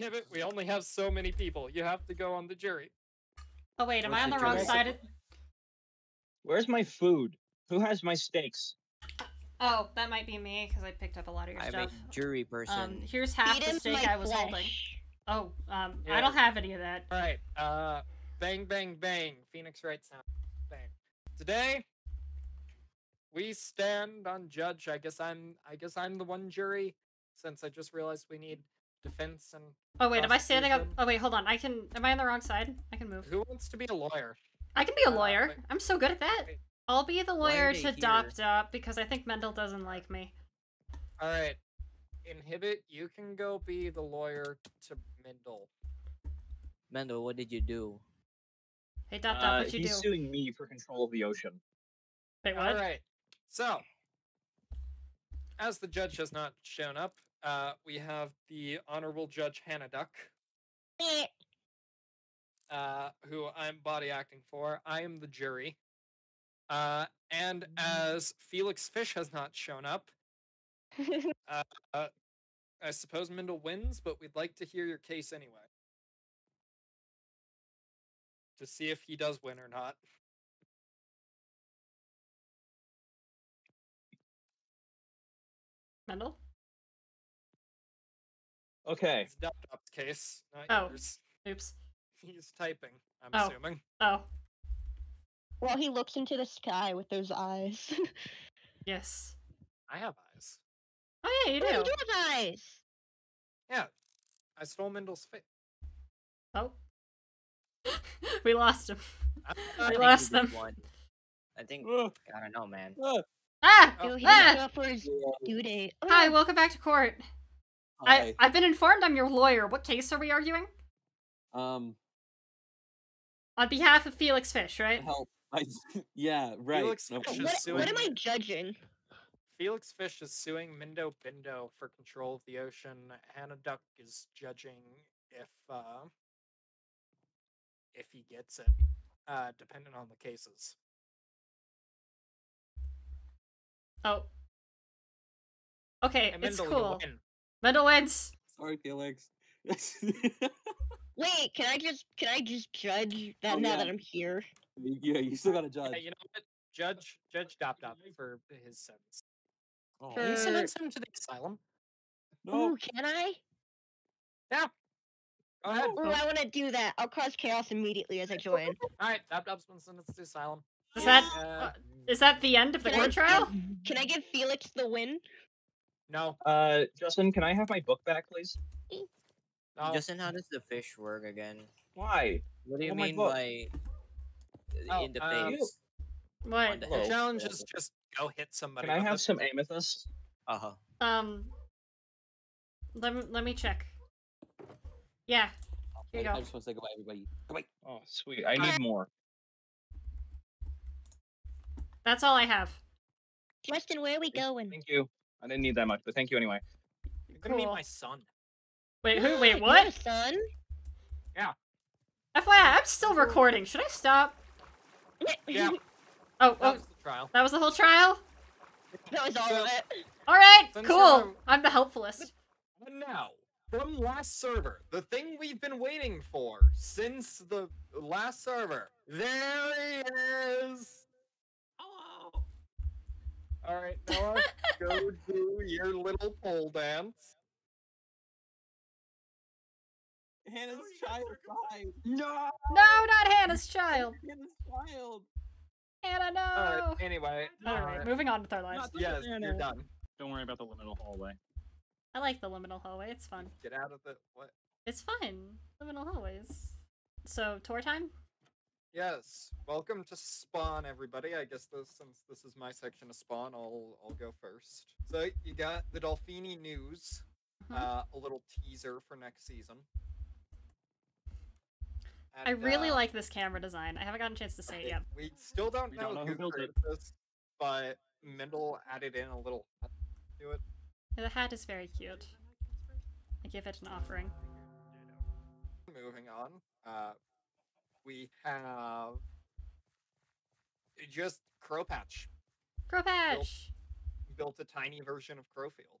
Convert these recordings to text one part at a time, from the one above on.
Inhibit, we only have so many people. You have to go on the jury. Oh, wait, am I on the wrong side of... Where's my food? Who has my steaks? Oh, that might be me, because I picked up a lot of your stuff. I'm a jury person. Here's half the steak I was holding. Oh, yeah. I don't have any of that. Alright, bang, bang, bang. Phoenix Wright sound. Bang. Today, we stand on judge. I guess I'm the one jury, since I just realized we need defense and... Oh, wait, am I standing up? Oh, wait, hold on. Am I on the wrong side? I can move. Who wants to be a lawyer? I can be a lawyer. But... I'm so good at that. Wait. I'll be the lawyer to Dop Dop because I think Mendel doesn't like me. Alright. Inhibit, you can go be the lawyer to Mendel. Mendel, what did you do? Hey, Dop Dop, what you do? He's suing me for control of the ocean. Wait, what? Alright. So, as the judge has not shown up, we have the Honorable Judge Hannah Duck. Who I'm body acting for. I am the jury. And as Felix Fish has not shown up, I suppose Mendel wins, but we'd like to hear your case anyway. To see if he does win or not. Mendel? Okay. It's Dop Dop's case, not yours. Oops. He's typing, I'm assuming. Oh. Well, he looks into the sky with those eyes. Yes. I have eyes. Oh, yeah, you do. Oh, you do have eyes. Yeah. I stole Mendel's face. Oh. We lost him. We lost them. I think... I don't know, man. Ah! Oh, he didn't go for his due date. Hi, welcome back to court. Hi. I've been informed I'm your lawyer. What case are we arguing? On behalf of Felix Fish, right? Help. Yeah, right. What am I judging? Felix Fish is suing Mindo Bindo for control of the ocean. Hannah Duck is judging if he gets it, depending on the cases. Oh. Okay, it's cool. Mendel wins. Sorry, Felix. Wait, can I just judge that now that I'm here? Yeah, you still gotta judge. Yeah, you know what? Judge Dop Dop for his sentence. Oh. Can you sentence him to the asylum? No. Ooh, can I? Yeah. Go ahead. Ooh, I want to do that. I'll cause chaos immediately as I join. All right, Dop Dop's been sentenced to the asylum. Is that the end of the court trial? Can I give Felix the win? No. Justin, can I have my book back, please? No. Justin, how does the fish work again? Why? What do you mean by... in the face? What? The challenge is just go hit somebody. Can I have some amethyst? Uh-huh. Let me check. Yeah. Here you go. I just want to say goodbye, everybody. Goodbye. Oh, sweet. I need more. That's all I have. Justin, where are we going? Thank you. I didn't need that much, but thank you anyway. You're gonna meet my son. Wait, who? Wait, what? You have a son? Yeah. FYI, I'm still recording. Should I stop? Yeah. That was the trial. That was the whole trial? That was all of it. Alright, cool. I'm the helpfulest. But now, from last server, the thing we've been waiting for since the last server. There he is! Hello! Alright, Noah, go do your little pole dance. Hannah's child died. No! No, not Hannah's child! Hannah's child! Hannah, no! Alright, anyway. Alright, moving on with our lives. Yes, you're done. Don't worry about the liminal hallway. I like the liminal hallway, it's fun. Get out of the... what? It's fun. Liminal hallways. So, tour time? Yes. Welcome to Spawn, everybody. I guess this, since this is my section of Spawn, I'll go first. So, you got the Dolphini news. A little teaser for next season. And, I really like this camera design. I haven't gotten a chance to say it yet. We still don't know who built it, but Mendel added in a little hat to it. Yeah, the hat is very cute. I give it an offering. Moving on, we have just Crow Patch. Crow Patch built a tiny version of Crowfield.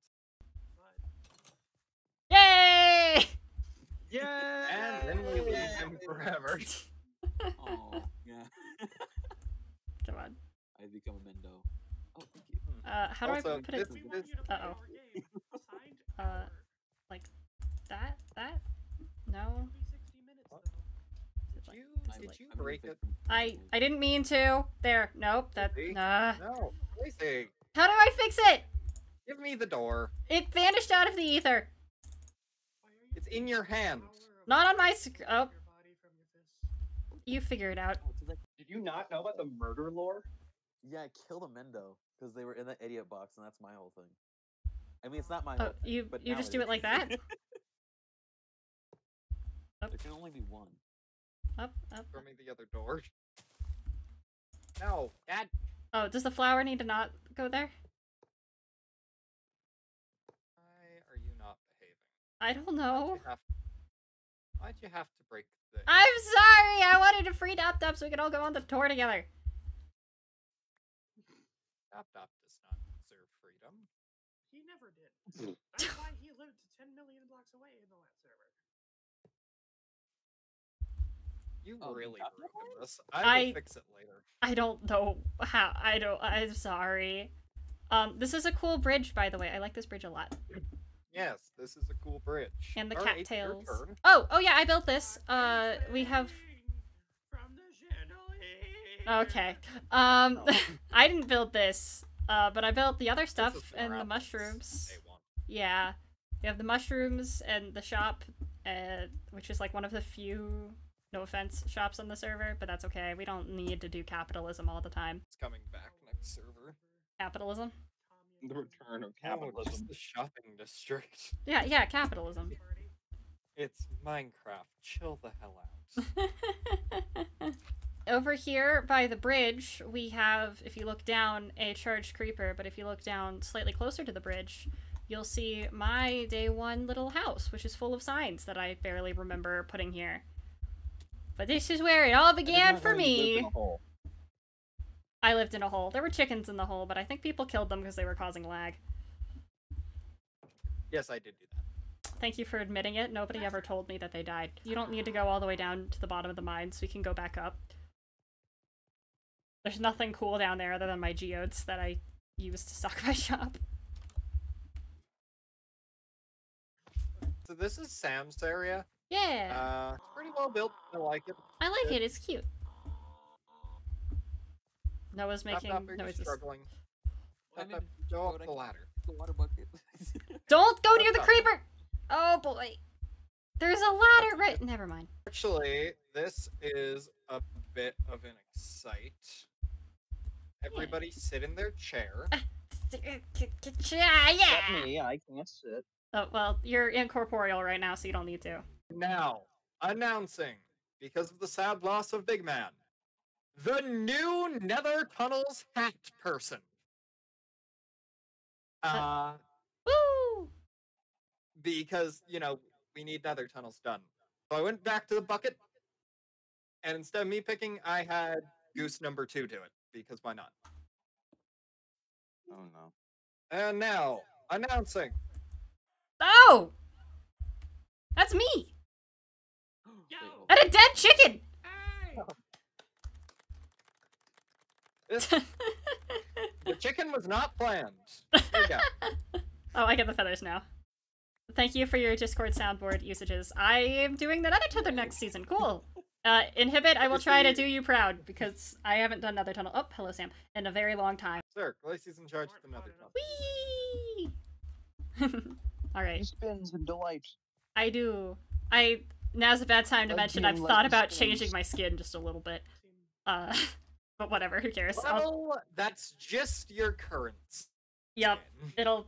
Yay! forever. Oh, yeah. Come on. I've become a Mendo. Oh, thank you. How do also, I put it? Like that? That? No. Did you break it? I didn't mean to. There. Nope. That. Nah. No. How do I fix it? Give me the door. It vanished out of the ether. It's in your hand. Not on my screen. Oh. You figure it out. Did you not know about the murder lore? Yeah, I killed a Mendo because they were in that idiot box, and that's my whole thing. I mean, it's not my whole thing. But you just do it like that? There can only be one. Up, up. Throw me the other door. No, Dad. Oh, does the flower need to not go there? Why are you not behaving? I don't know. Why'd you have to break the thing? I'm sorry! I wanted to free Dop Dop so we could all go on the tour together. Dop Dop does not deserve freedom. He never did. That's why he lived 10 million blocks away in the last server. You really ruined this. I will fix it later. I don't know how. I'm sorry. This is a cool bridge, by the way. I like this bridge a lot. Yes, this is a cool bridge. And the cattails. Oh yeah, I built this. We have. Okay. I didn't build this, but I built the other stuff and the mushrooms. Yeah. We have the mushrooms and the shop, which is like one of the few, no offense, shops on the server, but that's okay. We don't need to do capitalism all the time. It's coming back next server. Capitalism? The return of capitalism. Just the shopping district. Yeah, yeah, capitalism. It's Minecraft. Chill the hell out. Over here by the bridge, we have, if you look down, a charged creeper, but if you look down slightly closer to the bridge, you'll see my day 1 little house, which is full of signs that I barely remember putting here. But this is where it all began for me. I lived in a hole. There were chickens in the hole, but I think people killed them because they were causing lag. Yes, I did do that. Thank you for admitting it. Nobody ever told me that they died. You don't need to go all the way down to the bottom of the mine, so we can go back up. There's nothing cool down there other than my geodes that I use to stock my shop. So this is Sam's area. Yeah. It's pretty well built. I like it. I like it. It's cute. Noah's making noises. Struggling. Go up the ladder. The water bucket. Don't go near the creeper! Oh boy. There's a ladder right. Never mind. Actually, this is a bit of an excite. Everybody sit in their chair. Yeah. Me, I can't sit. Oh, well, you're incorporeal right now, so you don't need to. Now, announcing, because of the sad loss of Big Man, the new Nether Tunnels hat person. Woo! Because, you know, we need Nether Tunnels done. So I went back to the bucket, and instead of me picking, I had Goose number 2 do it, because why not? Oh no. And now, announcing. Oh! That's me! Yo. And a dead chicken! Hey. The chicken was not planned. There you go. Oh, I get the feathers now. Thank you for your Discord soundboard usages. I am doing the Nether Tunnel next season. Cool. Inhibit, I will try to do you proud, because I haven't done Nether Tunnel. Oh, hello, Sam. In a very long time. Sir, Glacie's in charge of the Nether Tunnel. Whee! Alright. Spins and delight. I do. Now's a bad time to mention I've thought about changing my skin just a little bit. But whatever, who cares? Well, that's just your current skin. Yep. It'll...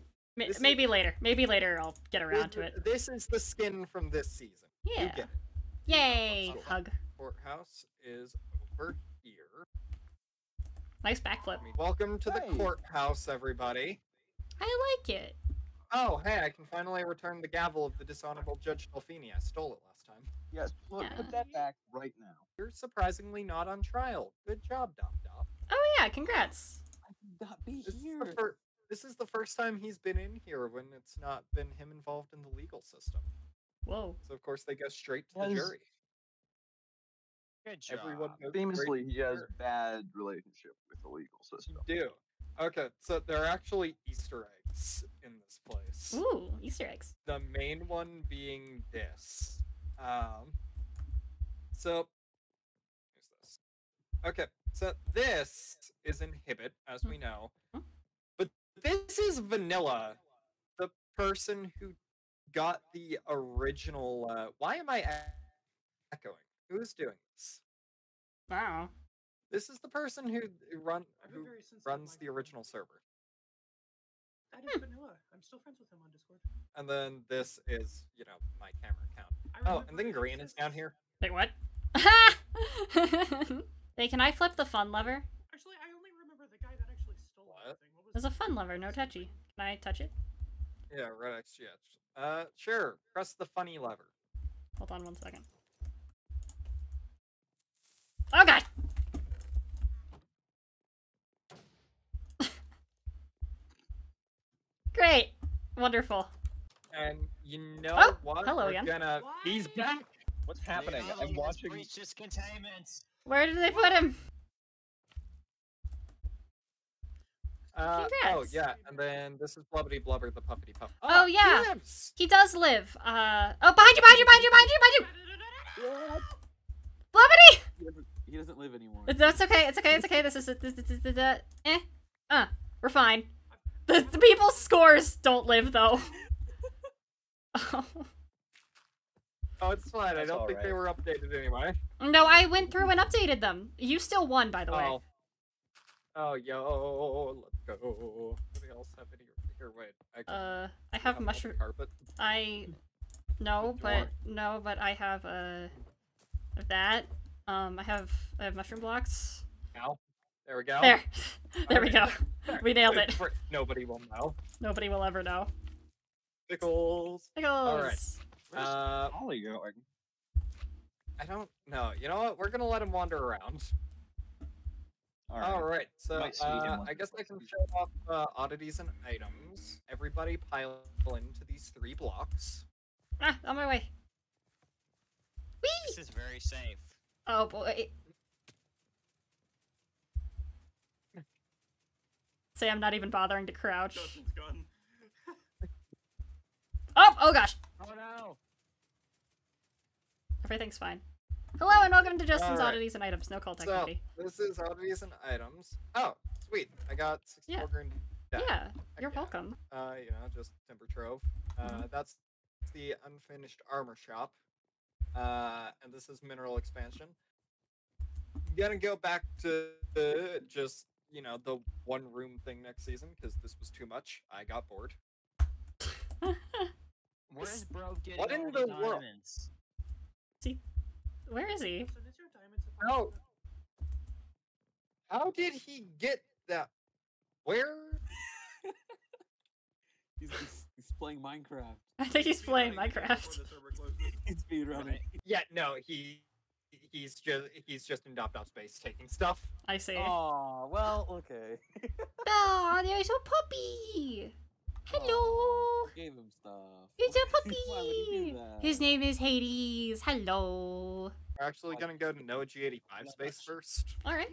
maybe later. Maybe later I'll get around to it. This is the skin from this season. Yeah. You get it. Yay! So, hug. Courthouse is over here. Nice backflip. Welcome to the courthouse, everybody. I like it. Oh, hey, I can finally return the gavel of the dishonorable Judge Delphini. I stole it last time. Yes, look, put that back right now. You're surprisingly not on trial. Good job, Dop Dop. Oh yeah, congrats. I did not be here. This is the first time he's been in here when it's not been him involved in the legal system. Whoa. So of course they go straight to the jury. Good job. Everyone famously, he has bad relationship with the legal system. You do. Okay, so there are actually Easter eggs in this place. Ooh, Easter eggs. The main one being this. So, here's this. Okay, so this is Inhibit, as we know. But this is Vanilla, the person who got the original... why am I echoing? Who's doing this? Wow. This is the person who runs the original server. I didn't even know. I'm still friends with him on Discord. And then this is, you know, my camera account. Oh, and then green is down here. Wait, what? Hey, can I flip the fun lever? Actually, I only remember the guy that actually stole that thing. What was There's a fun lever, no touchy. Can I touch it? Yeah, right next to you. Sure. Press the funny lever. Hold on 1 second. Oh, God! Great! Wonderful. And you know what? Hello again. He's back! What's happening? I'm watching. Just containment. Where did they put him? Oh, yeah. And then this is Blubbity Blubber, the Puppity Puff. Oh, yeah! He lives. He does live. Oh, behind you, behind you, behind you, behind you! Blubbity! He doesn't live anymore. That's okay, it's okay, it's okay. This is it. We're fine. The people's scores don't live, though. Oh, it's fine. I don't think they were updated anyway. No, I went through and updated them. You still won, by the way. Oh, yo, let's go. Anybody else have any here? Wait, I have mushroom carpet. No, but I have that. I have mushroom blocks. Ow. There we go. There. There we go. There. We nailed it. Nobody will know. Nobody will ever know. Pickles. Pickles. Alright. Where's Ollie going? I don't know. You know what? We're gonna let him wander around. Alright. Alright, so I guess I can show off oddities and items. Everybody pile into these 3 blocks. Ah, on my way. Whee! This is very safe. Oh boy. Say I'm not even bothering to crouch. Justin's gone. Oh gosh. Oh no. Everything's fine. Hello and welcome to Justin's Oddities and Items. No cult activity. So, this is Oddities and Items. Oh, sweet. I got 64 green. Yeah, you're welcome. You know, just Timber Trove. That's the Unfinished Armor Shop. And this is Mineral Expansion. I'm gonna go back to just, you know, the one room thing next season, because this was too much. I got bored. Where is bro getting what in the world? See, where is he? Oh, how did he get that? Where? he's playing Minecraft. I think he's playing Minecraft. He's speedrunning. Yeah, no, he's just in Dop Dop space taking stuff. I see. Oh well, okay. Oh, there's a puppy. Hello. Gave him stuff. It's a puppy. Why would you do that? His name is Hades. Hello. We're actually gonna go to Noah G85 space first. All right.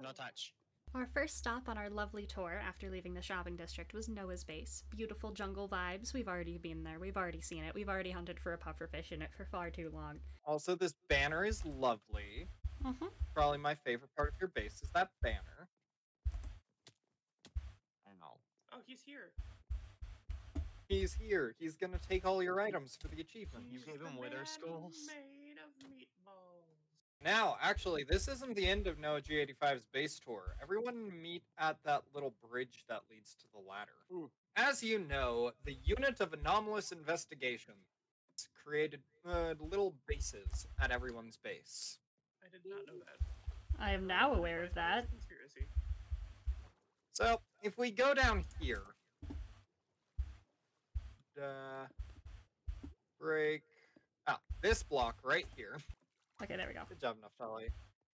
No touch. Our first stop on our lovely tour after leaving the shopping district was Noah's base. Beautiful jungle vibes. We've already been there. We've already seen it. We've already hunted for a pufferfish in it for far too long. Also, this banner is lovely. Probably my favorite part of your base is that banner. I know. Oh, he's here. He's here. He's gonna take all your items for the achievement. You gave him wither skulls. Made of meatballs. Now, actually, this isn't the end of Noah G85's base tour. Everyone meet at that little bridge that leads to the ladder. Ooh. As you know, the unit of anomalous investigations created little bases at everyone's base. I did not know that. I am now aware of that. Conspiracy. So, if we go down here... break... Ah, this block right here... Okay, there we go. Good job, Naftali.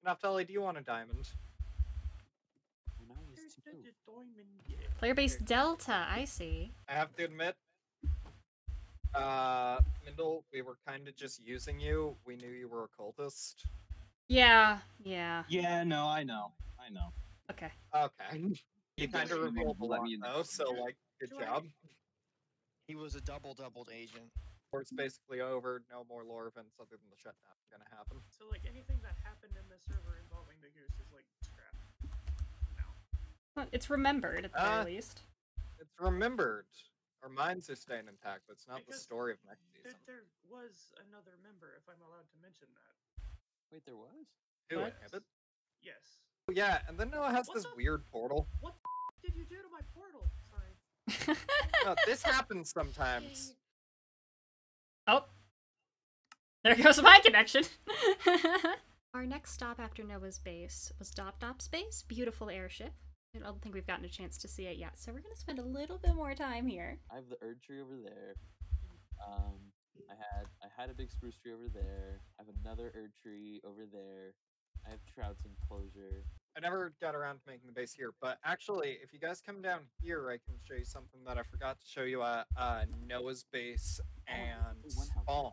Naftali, do you want a diamond? Player base Delta, I see. I have to admit, Mendel, we were kind of just using you. We knew you were a cultist. Yeah, no, I know. Okay. Okay. You kind of revolve though, so, like, good job. He was a double-doubled agent. Or it's basically over, no more Lorvins other than the shutdown is gonna happen. So, like, anything that happened in the server involving the Goose is, like, scrapped. No. It's remembered, at the very least. It's remembered. Our minds are staying intact, but it's not because the story of next season. There was another member, if I'm allowed to mention that. Wait, there was? Who, Inhibit? Yes. Oh, yeah, and then Noah has this weird portal. What the did you do to my portal? Sorry. No, this happens sometimes. Oh. There goes my connection. Our next stop after Noah's base was Dop Dop's base. Beautiful airship. I don't think we've gotten a chance to see it yet, so we're going to spend a little bit more time here. I have the Erd tree over there. I had a big spruce tree over there. I have another Erd tree over there. I have Trout's enclosure. I never got around to making the base here, but actually, if you guys come down here, I can show you something that I forgot to show you at Noah's base and Spawn.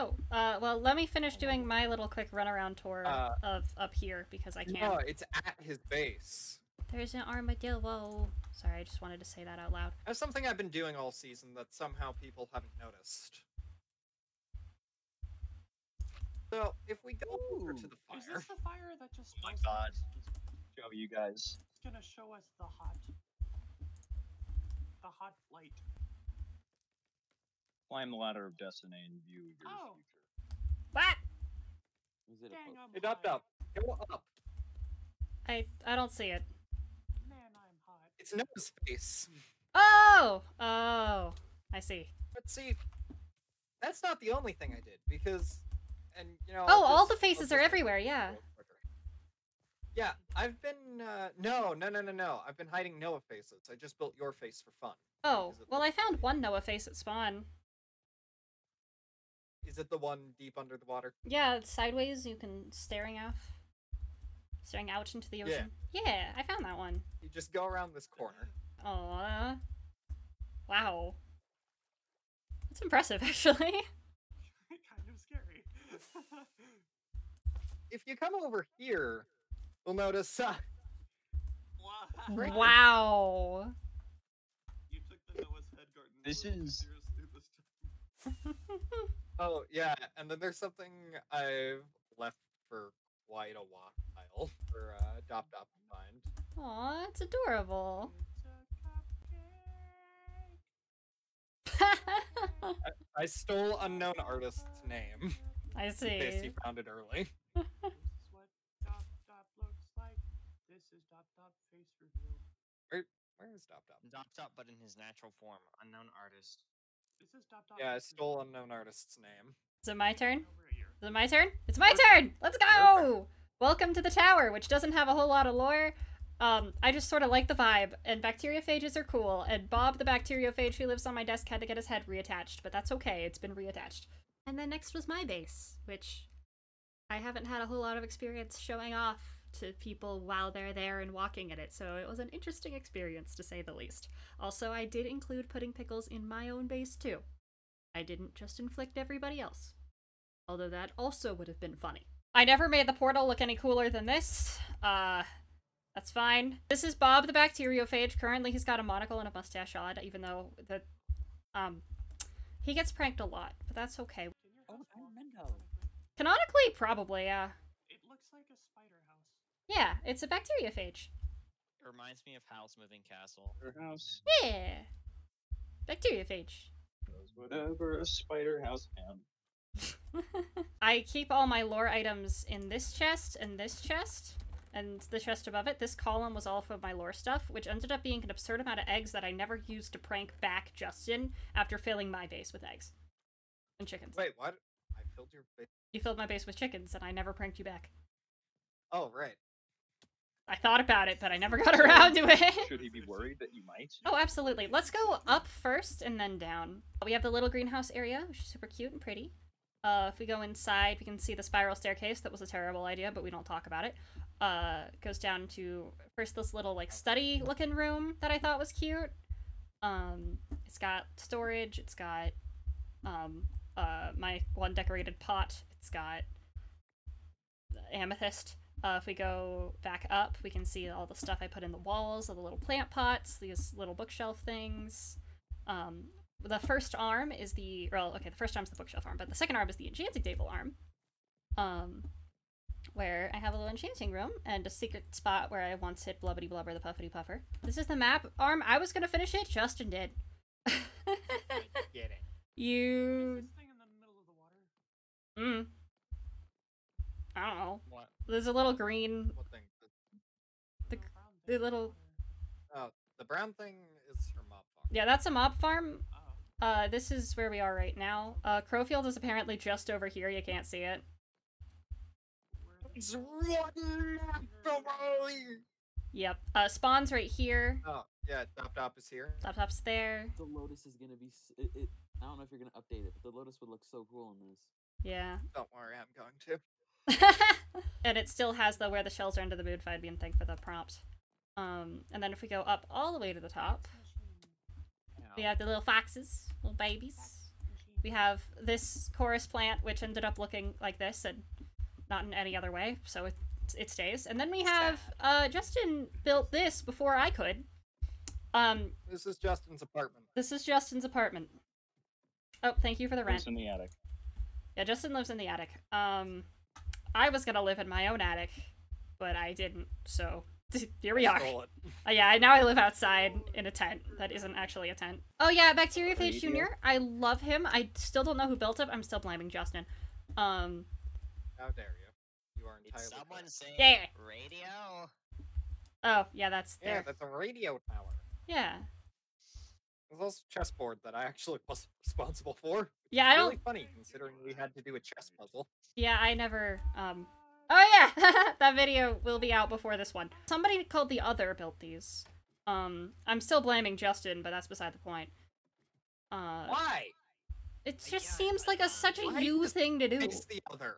Oh, well, let me finish doing my little quick runaround tour of up here, because I can't. No, it's at his base. There's an armadillo. Sorry, I just wanted to say that out loud. That's something I've been doing all season that somehow people haven't noticed. So, if we go over to the fire... Is this the fire that just... Oh my god. Show you guys. It's gonna show us the hot... The hot light. Climb the ladder of destiny and view your future. What? Is it a hey, Dop Dop. Go up. I don't see it. Man, I'm hot. It's Noah's face. Oh! Oh. I see. But see, that's not the only thing I did, because... And, you know, oh, all the faces are everywhere, yeah. Yeah, I've been, no. I've been hiding Noah faces. I just built your face for fun. Oh, well, I found one Noah face at spawn. Is it the one deep under the water? Yeah, it's sideways, you can staring out into the ocean. Yeah, I found that one. You just go around this corner. Aww. Wow. That's impressive, actually. If you come over here, you'll notice. Wow! You took the Noah's head garden. This is. Oh yeah, and then there's something I've left for quite a while for Dop Dop to find. Aw, it's adorable. It's I stole unknown artist's name. I see. In case he found it early. This is what Dop Dop looks like. This is Dop Dop face reveal. Where is Dop Dop? Dop Dop, but in his natural form. Unknown artist. This is Dop Dop. Yeah, I stole unknown artist's name. Is it my turn? Is it my turn? It's my turn! Let's go! Welcome to the tower, which doesn't have a whole lot of lore. I just sort of like the vibe, and bacteriophages are cool, and Bob the Bacteriophage who lives on my desk had to get his head reattached, but that's okay, it's been reattached. And then next was my base, which I haven't had a whole lot of experience showing off to people while they're there and walking at it, so it was an interesting experience to say the least. Also, I did include putting pickles in my own base too. I didn't just inflict everybody else. Although that also would have been funny. I never made the portal look any cooler than this. That's fine. This is Bob the Bacteriophage. Currently he's got a monocle and a mustache on, even though the, he gets pranked a lot, but that's okay. Oh, I'm Mendel. Canonically, probably, yeah. It looks like a spider house. Yeah, it's a bacteriophage. It reminds me of Hal's moving castle. Spider house. Yeah. Bacteriophage. Does whatever a spider house can. I keep all my lore items in this chest and this chest. And the chest above it, this column was all for my lore stuff, which ended up being an absurd amount of eggs that I never used to prank back Justin after filling my base with eggs. And chickens. Wait, what? I filled your base? You filled my base with chickens, and I never pranked you back. Oh, right. I thought about it, but I never got around to it. Should he be worried that you might? Oh, absolutely. Let's go up first, and then down. We have the little greenhouse area, which is super cute and pretty. If we go inside, we can see the spiral staircase. That was a terrible idea, but we don't talk about it. Goes down to first this little like study looking room that I thought was cute. It's got storage, it's got my one decorated pot, it's got amethyst. If we go back up, we can see all the stuff I put in the walls, all the little plant pots, these little bookshelf things. The first arm is the, well, okay, the first arm's the bookshelf arm, but the second arm is the enchanting table arm, where I have a little enchanting room and a secret spot where I once hit Blubbity Blubber the Puffity Puffer. This is the map arm. I was gonna finish it, Justin did. Get it. You. This thing in the middle of the water. I don't know. What? There's a little green. What thing? The little. Oh, the brown thing is her mob farm. Yeah, that's a mob farm. Oh. This is where we are right now. Crowfield is apparently just over here. You can't see it. It's one map away. Yep. Spawn's right here. Oh, yeah. Dop Dop is here. Dop Dop's there. The Lotus is gonna be. It, I don't know if you're gonna update it, but the Lotus would look so cool in this. Yeah. Don't worry, I'm going to. And it still has the where the shells are under the mood fight beam thing for the prompt. And then if we go up all the way to the top, we have the little foxes, little babies. We have this chorus plant, which ended up looking like this and not in any other way, so it stays. And then we have Justin built this before I could. This is Justin's apartment. This is Justin's apartment. Oh, thank you for the rent. Lives in the attic. Yeah, Justin lives in the attic. I was gonna live in my own attic, but I didn't, so here we are. Yeah, now I live outside in a tent that isn't actually a tent. Oh yeah, Bacteriophage Jr. I love him. I still don't know who built it. I'm still blaming Justin. How dare you? You are entirely. Did someone say radio? Oh yeah, that's there. Yeah, that's a radio tower. Yeah. There's also a chessboard that I actually was responsible for. Yeah, I don't. Really funny considering we had to do a chess puzzle. Yeah, I never. Oh yeah, that video will be out before this one. Somebody called The Other built these. I'm still blaming Justin, but that's beside the point. Why? It just seems like such a you thing to do. It's The Other.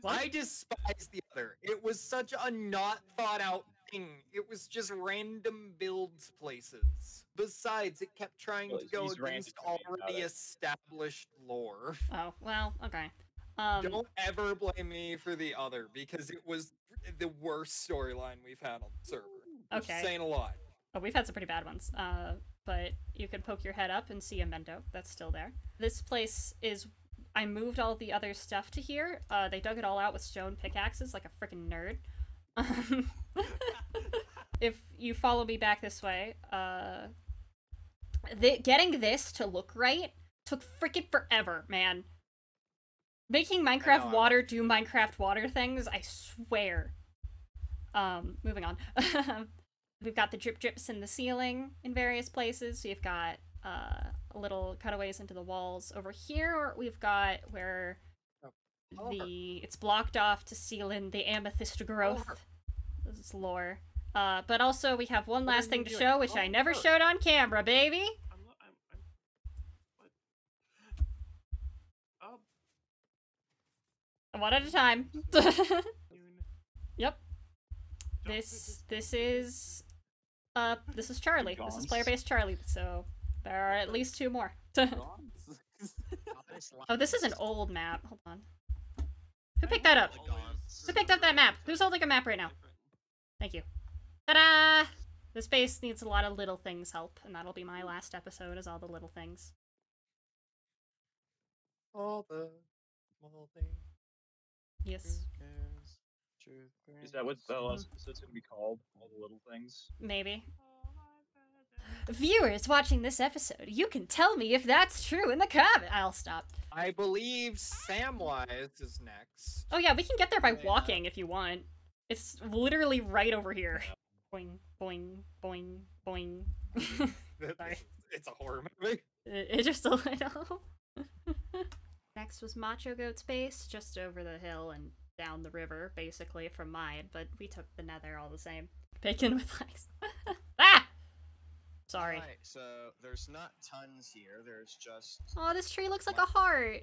What? I despise The Other. It was such a not thought out. It was just random builds places. Besides, it kept trying to go against already established lore. Oh, well, okay. Don't ever blame me for The Other, because it was the worst storyline we've had on the server. Okay. It's saying a lot. Oh, we've had some pretty bad ones. But you can poke your head up and see a Mendo. That's still there. This place is... I moved all the other stuff to here. They dug it all out with stone pickaxes like a freaking nerd. If you follow me back this way, getting this to look right took freaking forever, man. Making Minecraft water do Minecraft water things, I swear. Moving on. We've got the drip drips in the ceiling in various places. We've got little cutaways into the walls over here. We've got where it's blocked off to seal in the amethyst growth. This is lore. But also we have one last thing to show, which I never showed on camera, baby. One at a time. Yep. This is Charlie. This is player-based Charlie. So there are at least two more. Oh, this is an old map. Hold on. Who picked that up? Who picked up that map? Who's holding a map right now? Thank you. Ta-da! This base needs a lot of little things help, and that'll be my last episode, is all the little things. All the small things. Yes. Is that what the last episode's gonna be called? All the little things? Maybe. Viewers watching this episode, you can tell me if that's true in the comment. I'll stop. I believe Samwise is next. Oh yeah, we can get there by walking if you want. It's literally right over here. Boing, boing, boing, boing. Sorry. It's a horror movie. It just a little. Next was Macho Goat's base, just over the hill and down the river, basically, from mine. But we took the nether all the same. Bacon with legs. Ah! Sorry. Right, so there's not tons here. There's just. Oh, this tree looks like a heart.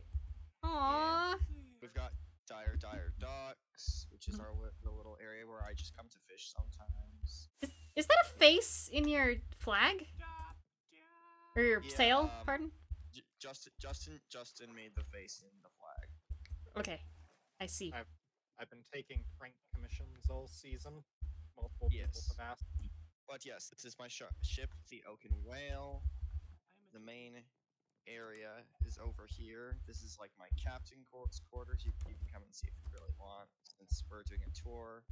Aww. And we've got dire docks, which is the little area where I just come to fish sometimes. Is that a face in your flag? Or your sail? Pardon. Justin made the face in the flag. Okay, I see. I've been taking prank commissions all season. Multiple people have asked. But yes, this is my ship, the Oaken Whale. The main area is over here. This is like my captain quarters. You can come and see if you really want, since we're doing a tour.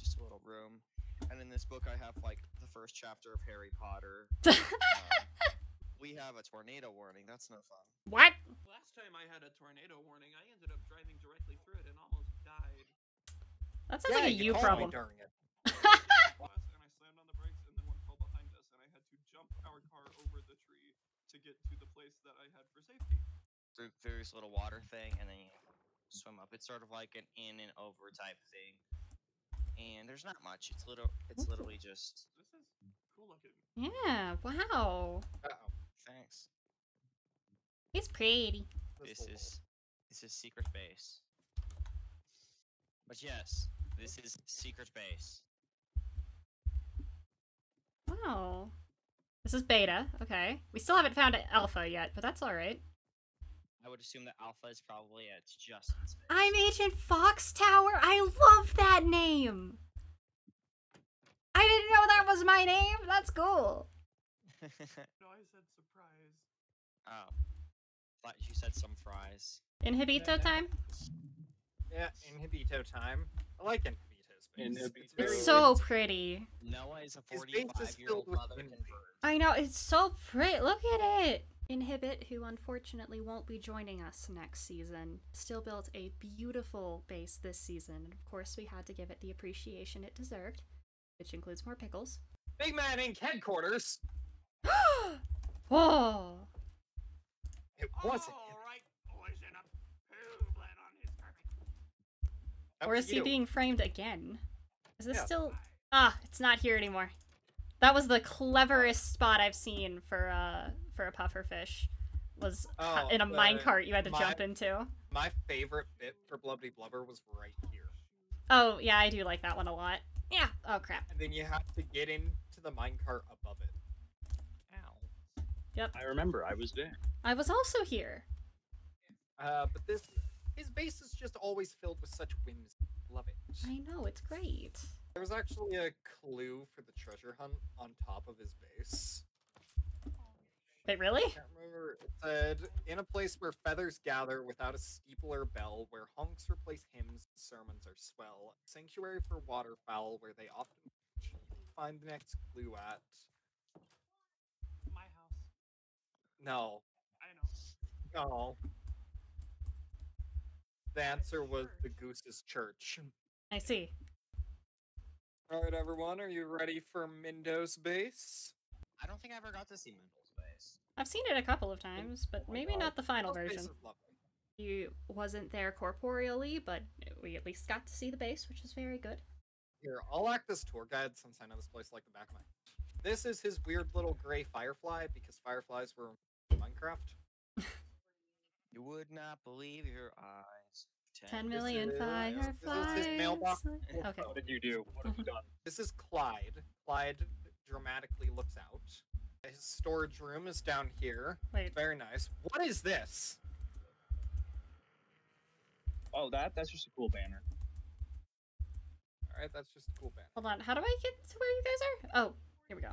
Just a little room. And in this book, I have like the first chapter of Harry Potter. We have a tornado warning. That's no fun. What? Last time I had a tornado warning, I ended up driving directly through it and almost died. That sounds like a you problem. During it. And I slammed on the brakes, and then one fell behind us, and I had to jump our car over the tree to get to the place that I had for safety. Through various little water thing, and then you swim up. It's sort of like an in and over type thing. And there's not much. It's little. It's literally just. This is cool looking. Yeah. Wow. Uh-oh. Thanks. It's pretty. This is secret base. But yes, this is secret base. Wow. This is beta. Okay. We still haven't found an alpha yet, but that's all right. I would assume that alpha is probably it's Justin's base. I'm Agent Foxtower. I love that name. I didn't know that was my name. That's cool. No, I said surprise. Oh. Thought you said some fries. Inhibito time? Yeah, Inhibito time. I like Inhibito's base. It's so pretty. Noah is a 45-year-old mother convert. I know, it's so pretty. Look at it. Inhibit, who unfortunately won't be joining us next season, still built a beautiful base this season. And of course, we had to give it the appreciation it deserved, which includes more pickles. Big Man Inc. headquarters! Whoa! It wasn't. Alright, boys, and who bled on his carpet? Or is he being framed again? Is this still. Ah, it's not here anymore. That was the cleverest spot I've seen for a puffer fish. Was in a minecart you had to jump into. My favorite bit for Blubbity Blubber was right here. Oh, yeah, I do like that one a lot. Yeah. Oh, crap. And then you have to get into the minecart above it. Ow. Yep. I remember. I was there. I was also here. But his base is just always filled with such whimsy. Love it. I know. It's great. There was actually a clue for the treasure hunt on top of his base. Wait, really? I can't remember. It said, in a place where feathers gather without a steeple or bell, where honks replace hymns and sermons are swell, sanctuary for waterfowl where they often find the next clue at... My house. No. I know. No. The answer was the Goose's church. I see. Alright, everyone, are you ready for Mindo's base? I don't think I ever got to see Mendel's base. I've seen it a couple of times, but maybe not the final version. He wasn't there corporeally, but we at least got to see the base, which is very good. Here, I'll act as tour guide since I know this place like the back of my hand. This is his weird little gray firefly, because fireflies were in Minecraft. You would not believe your eyes. 10 million fireflies. This is his mailbox. Okay. What did you do? What have you done? This is Clyde. Clyde dramatically looks out. His storage room is down here. Wait. Very nice. What is this? Oh, that's just a cool banner. Alright, that's just a cool banner. Hold on, how do I get to where you guys are? Oh, here we go.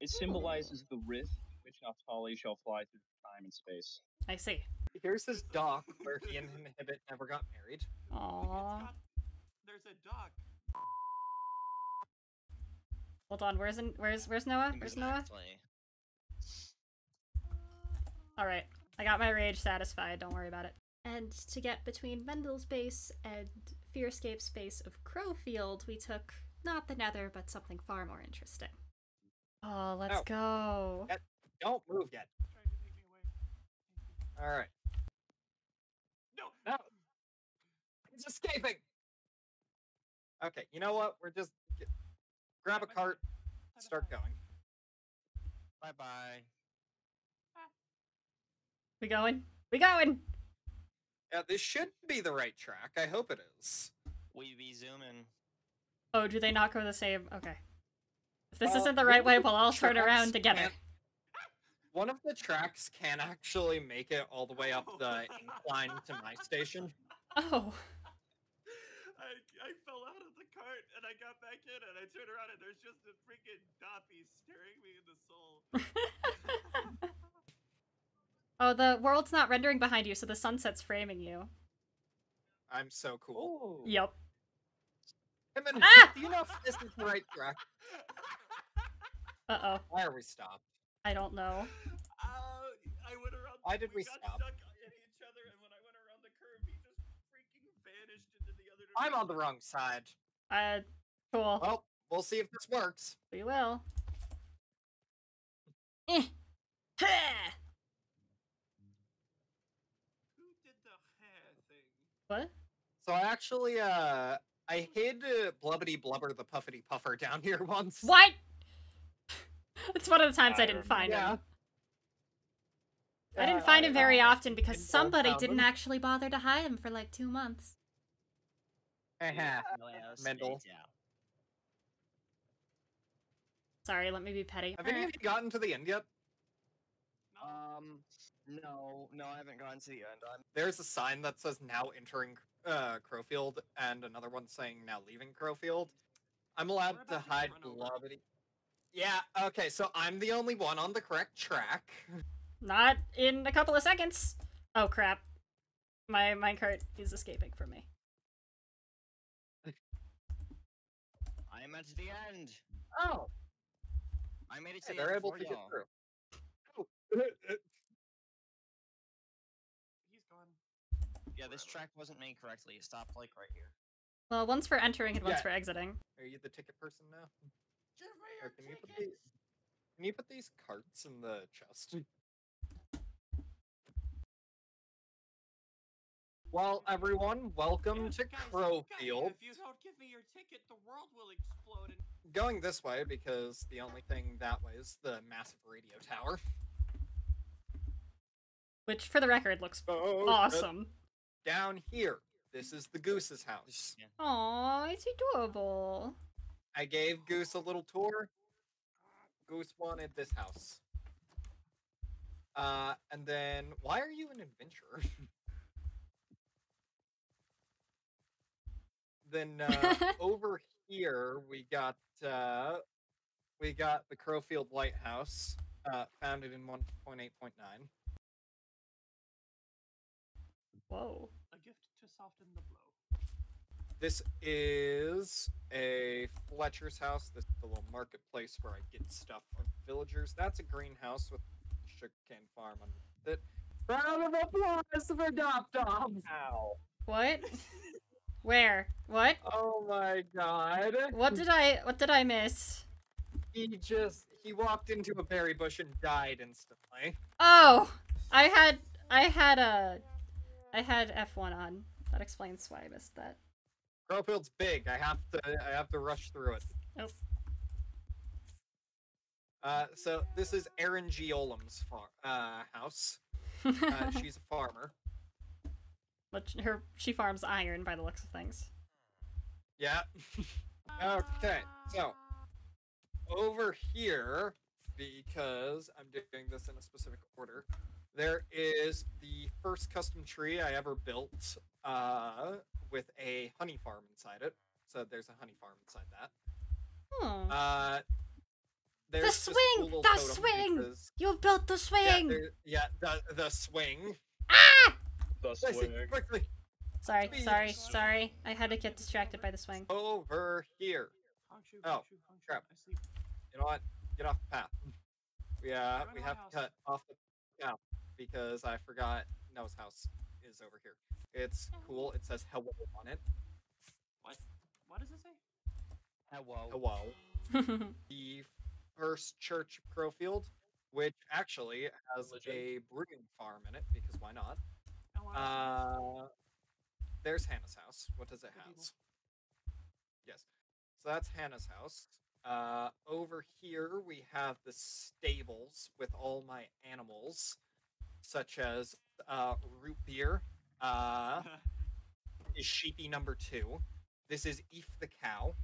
It symbolizes the rift which Naftali shall fly through time and space. I see. Here's this dock where he and Inhibit never got married. Aww. There's a dock. Hold on, where's Noah? Where's exactly. Noah? Alright, I got my rage satisfied, don't worry about it. And to get between Mendel's base and Fearscape's base of Crowfield, we took not the nether, but something far more interesting. Oh, let's go! Don't move yet! Alright. No! It's escaping! Okay, you know what? We're just... Grab a cart, start going. Bye-bye. We going? We going! Yeah, this should be the right track. I hope it is. We be zooming. Oh, do they not go the same? Okay. If this isn't the right way, well, I'll turn around together. One of the tracks can actually make it all the way up the incline to my station. Oh. I fell out of the cart and I got back in and I turned around and there's just a freaking doppie staring me in the soul. Oh, the world's not rendering behind you, so the sunset's framing you. I'm so cool. Ooh. Yep. I mean, do you know if this is the right track? Uh-oh. Why are we stopped? I don't know. I went around the, Why did we stop? Stuck in each other, and when I went around the curve, he just freaking vanished into the other direction. I'm on the wrong side. Cool. Well, we'll see if this works. We will. Eh. Who did the hair thing? What? So I actually, I hid Blubbity Blubber the Puffity Puffer down here once. What? It's one of the times I didn't find him. I didn't find him very often because somebody didn't actually bother to hide him for like 2 months. Mendel. Sorry, let me be petty. Have any of you gotten to the end yet? No, I haven't gone to the end. There's a sign that says now entering Crowfield and another one saying now leaving Crowfield. I'm allowed to hide Blubbity. Yeah, okay, so I'm the only one on the correct track. Not in a couple of seconds. Oh, crap. My minecart is escaping from me. I am at the end. Oh. I made it to the end. They're able to get through. He's gone. Yeah, this track wasn't made correctly. It stopped, like, right here. Well, one's for entering and one's for exiting. Are you the ticket person now? Can you put these carts in the chest? Well, everyone, welcome to Crowfield. If you don't give me your ticket, the world will explode. Going this way because the only thing that way is the massive radio tower, which, for the record, looks awesome. Down here, this is the Goose's house. Aw, it's adorable. I gave Goose a little tour. Goose wanted this house. And then, why are you an adventurer? Then, over here, we got the Crowfield Lighthouse, founded in 1.8.9. Whoa. A gift to soften the blow. This is a Fletcher's house. This is the little marketplace where I get stuff from villagers. That's a greenhouse with a sugar cane farm underneath it. Round of applause for Dop Dop! Ow. What? Where? What? Oh my god. What did I miss? He walked into a berry bush and died instantly. Oh! I had F1 on. That explains why I missed that. Crowfield's big. I have to rush through it. Nope. So this is Erin Geolam's house. She's a farmer. But she farms iron by the looks of things. Yeah. Okay. So over here, because I'm doing this in a specific order, there is the first custom tree I ever built. With a honey farm inside it. So there's a honey farm inside that. Hmm. The swing! The swing! Because... You built the swing! Yeah, the swing. Ah! The swing. Quickly. Sorry. I had to get distracted by the swing. Over here. Oh, crap. You know what? Get off the path. We have to cut off the path because I forgot Noah's house is over here. It's cool. It says hello on it. What? What does it say? Hello. Hello. The first church of Crowfield, which actually has a brewing farm in it, because why not? There's Hannah's house. What does it have? Yes. So that's Hannah's house. Over here we have the stables with all my animals, such as root beer. Is Sheepy number 2. This is Eef the cow.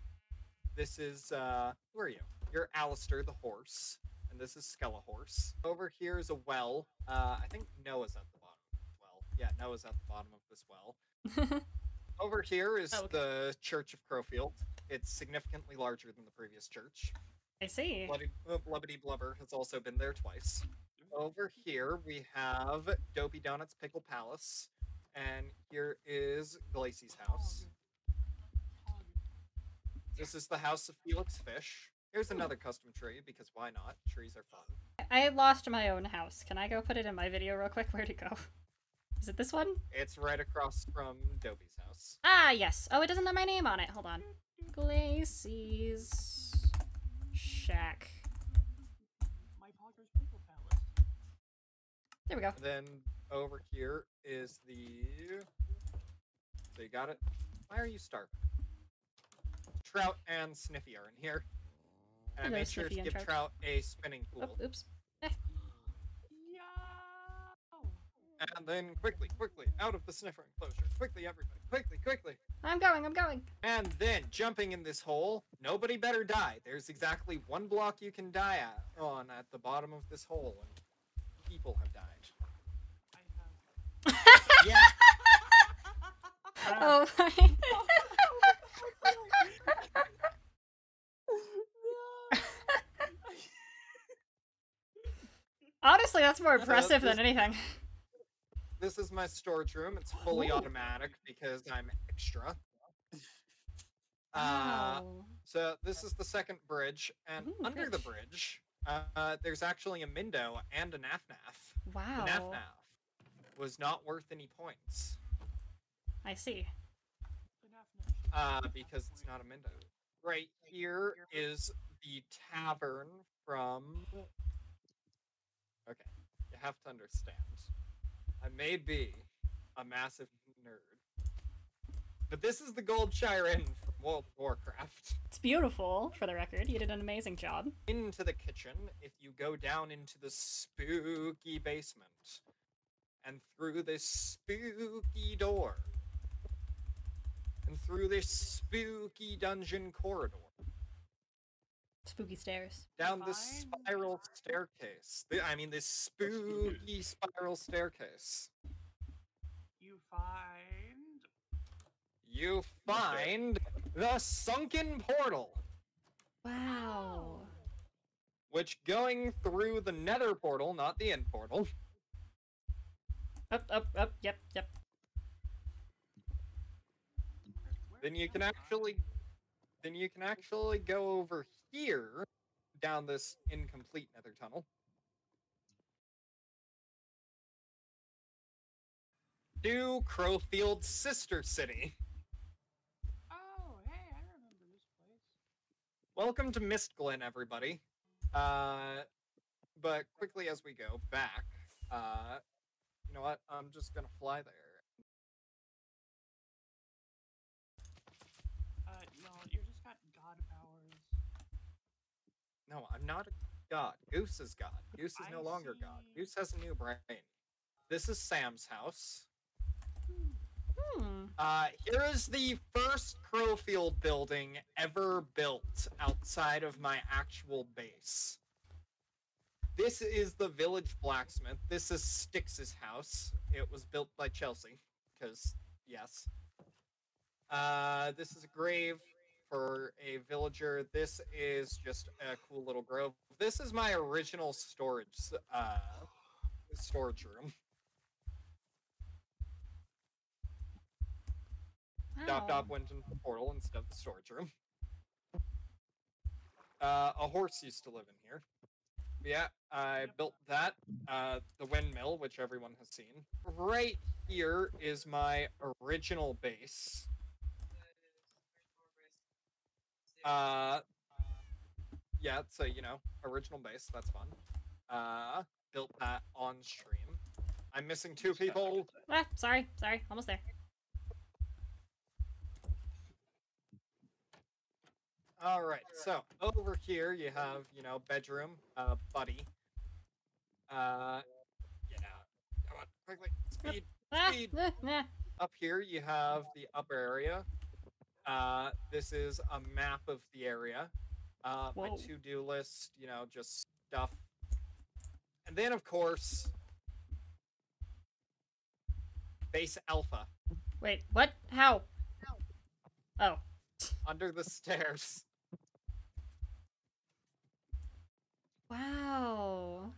This is, who are you? You're Alistair the horse. And this is Skelehorse. Over here is a well. I think Noah's at the bottom of this well. Yeah, Noah's at the bottom of this well. Over here is the Church of Crowfield. It's significantly larger than the previous church. I see. Blubbity Blubber has also been there twice. Over here we have Dopey Donuts Pickle Palace, and here is Glacie's house. This is the house of Felix Fish. Here's another custom tree, because why not? Trees are fun. I lost my own house. Can I go put it in my video real quick? Where'd it go? Is it this one? It's right across from Dopey's house. Ah, yes. Oh, it doesn't have my name on it. Hold on. Glacie's shack. There we go. And then over here is the... So you got it? Why are you starving? Trout and Sniffy are in here. And hello, I made sure to give Trout a spinning pool. Oh, oops. And then quickly, out of the sniffer enclosure. Quickly, everybody. Quickly. I'm going. And then jumping in this hole, nobody better die. There's exactly one block you can die on at the bottom of this hole. And people have died. I have. Yeah. Oh my. Honestly, that's more impressive than anything. This is my storage room. It's fully automatic because I'm extra. So this is the second bridge, and under the bridge, there's actually a Mindo and a Naf-Naf. Wow. The Naf-Naf was not worth any points. I see. Because it's not a Mindo. Right here is the tavern from... Okay, you have to understand. I may be a massive nerd, but this is the gold Chiron from World of Warcraft. It's beautiful, for the record. You did an amazing job. Into the kitchen, if you go down into the spooky basement, and through this spooky door, and through this spooky dungeon corridor. Spooky stairs. Down this spiral staircase. I mean, this spooky spiral staircase. You find the sunken portal. Wow. Which, going through the nether portal, not the end portal. Up, yep. Then you can actually go over here. Down this incomplete nether tunnel. To Crowfield's sister city. Oh, hey, I remember this place. Welcome to Mistglen, everybody. But quickly as we go back, you know what? I'm just gonna fly there. No, I'm not a god. Goose is god. Goose is no longer god. Goose has a new brain. This is Sam's house. Here is the first Crowfield building ever built outside of my actual base. This is the village blacksmith. This is Styx's house. It was built by Chelsea, because, yes. This is a grave for a villager. This is just a cool little grove. This is my original storage room. Wow. Dop Dop went into the portal instead of the storage room. A horse used to live in here. Yeah, I built that. The windmill, which everyone has seen. Right here is my original base. Yeah, so, you know, original base, that's fun. Built that on stream. I'm missing two people. Ah, sorry, almost there. Alright, so, over here you have, you know, bedroom, Buddy. Get out. Come on, quickly, speed. Up here you have the upper area. This is a map of the area. My to-do list, you know, just stuff. And then, of course, base alpha. Wait, what? How? Oh. Under the stairs. Wow.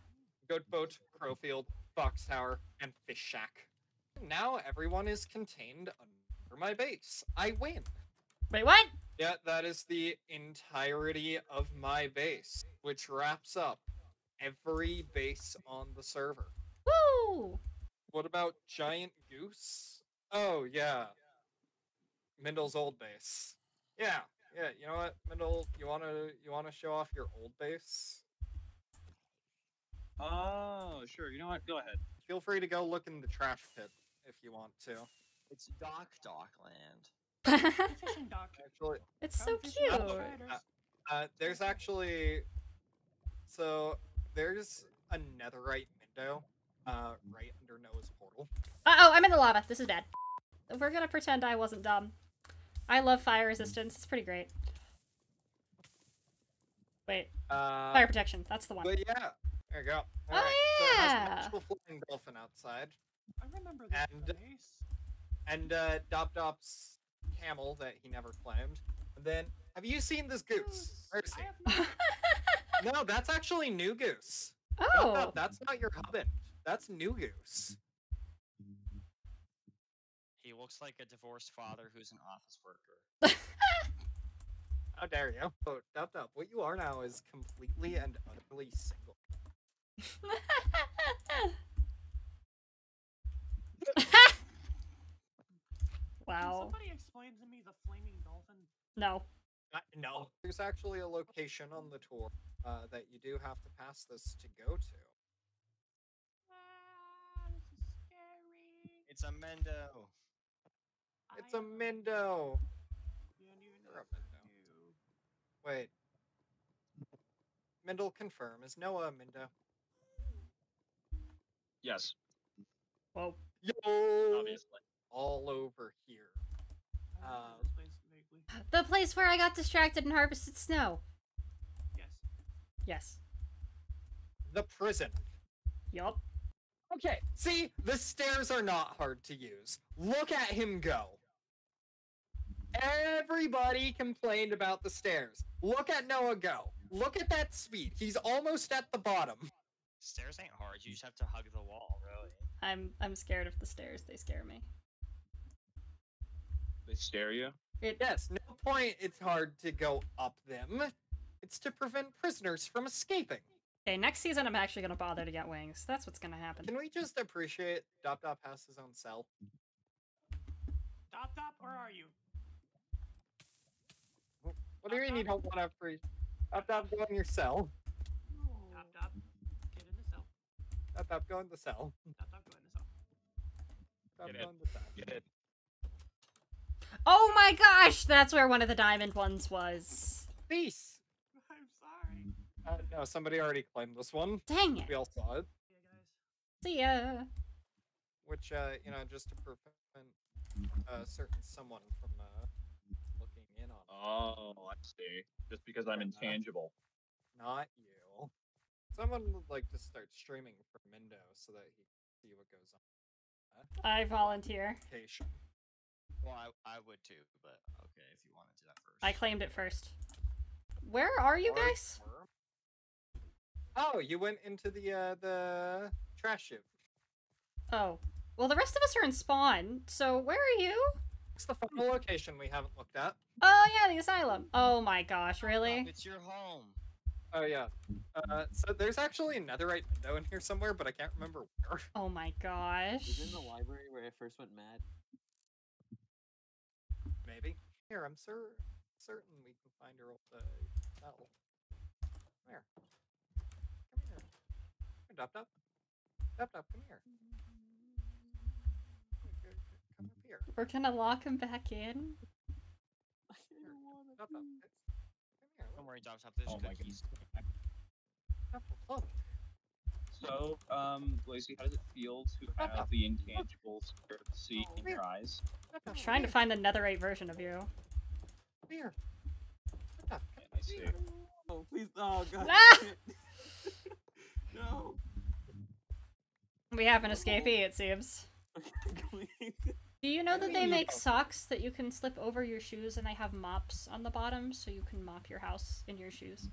Goat boat, Crowfield, Fox Tower, and Fish Shack. Now everyone is contained under my base. I win. Wait, what? Yeah, that is the entirety of my base, which wraps up every base on the server. Woo! What about Giant Goose? Oh, yeah. Mendel's old base. Yeah, yeah, you know what, Mendel, you wanna show off your old base? Oh, sure, you know what, go ahead. Feel free to go look in the trash pit if you want to. It's Doc Land. Fishing dock. Actually, it's so cute. There's actually, so there's a netherite window right under Noah's portal. Uh-oh, I'm in the lava, this is bad. We're gonna pretend I wasn't dumb. I love fire resistance, it's pretty great. Wait, fire protection, that's the one. But yeah, there you go. All right. So it has a magical flying dolphin outside. I remember this place. And Dop Dop's camel that he never claimed. And then, have you seen this goose? Where is he? No, that's actually New Goose. Oh! Dop Dop, that's not your hubbin. That's New Goose. He looks like a divorced father who's an office worker. How dare you? Oh, Dop Dop, what you are now is completely and utterly single. Wow. Can somebody explain to me the flaming dolphin? No. No. There's actually a location on the tour that you do have to pass this to go to. Ah, this is scary. It's a Mendo. It's a Mendo. Wait. Mendel, confirm. Is Noah a Mendo? Yes. Well, yo! Obviously. All over here. The place where I got distracted and harvested snow. Yes. Yes. The prison. Yup. Okay, see? The stairs are not hard to use. Look at him go. Everybody complained about the stairs. Look at Noah go. Look at that speed. He's almost at the bottom. Stairs ain't hard. You just have to hug the wall, really. I'm scared of the stairs. They scare me. They scare you? Yes, no point it's hard to go up them. It's to prevent prisoners from escaping. Okay, next season I'm actually going to bother to get wings. That's what's going to happen. Can we just appreciate Dop Dop has his own cell? Dop Dop, where are you? What do you mean you don't want to free? Dop Dop, go in your cell. No. Dop Dop, get in the cell. Dop Dop, go in the cell. Dop Dop, go in the cell. Dop Dop, go in the cell. Get it. Oh my gosh! That's where one of the diamond ones was. Peace! I'm sorry. No, somebody already claimed this one. Dang it. We all saw it. See ya, guys. See ya. Which, you know, just to prevent a certain someone from, Oh, I see. Just because I'm intangible. Not you. Someone would like to start streaming for Mindo so that he can see what goes on. I volunteer. Well, I would too, but okay, if you want to do that first. I claimed it first. Where are you guys? Oh, you went into the trash chute. Oh. Well, the rest of us are in spawn, so where are you? It's the final location we haven't looked at. Oh yeah, the asylum. Oh my gosh, really? It's your home. Oh yeah. So there's actually another right window in here somewhere, but I can't remember where. Oh my gosh. Is it in the library where I first went mad? Maybe. Here, I'm certain we can find her old owl. Where? Come here. Here, Dop Dop. Dop Dop, come here. Come up here. We're gonna lock him back in. Dop Dop. Don't worry, Dop Dop. There's cookies. So, Glacie, how does it feel to have the intangible spirit of the sea in your eyes? I'm trying to find the netherite version of you. Here. Dop Dop, I see. Oh, please. Oh, God. Ah! No. We have an escapee, it seems. Do you know that they make socks that you can slip over your shoes and they have mops on the bottom so you can mop your house in your shoes?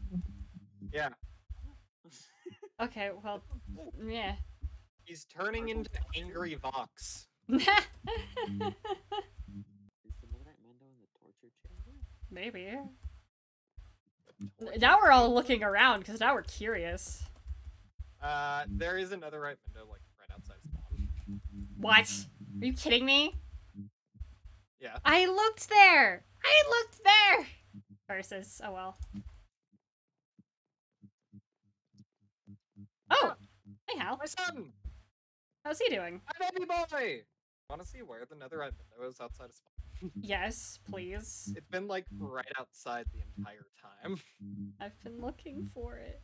Yeah. Okay, well, yeah. He's turning into angry Vox. Is the Mendel in the torture chamber? Maybe. Now we're all looking around because now we're curious. There is another right window, like right outside the lobby. What? Are you kidding me? Yeah. I looked there! I looked there! Versus, oh well. Oh! Hey, Hal. My son! How's he doing? My baby boy! Wanna see where the netherite window is outside of spawn? Yes, please. It's been, like, right outside the entire time. I've been looking for it.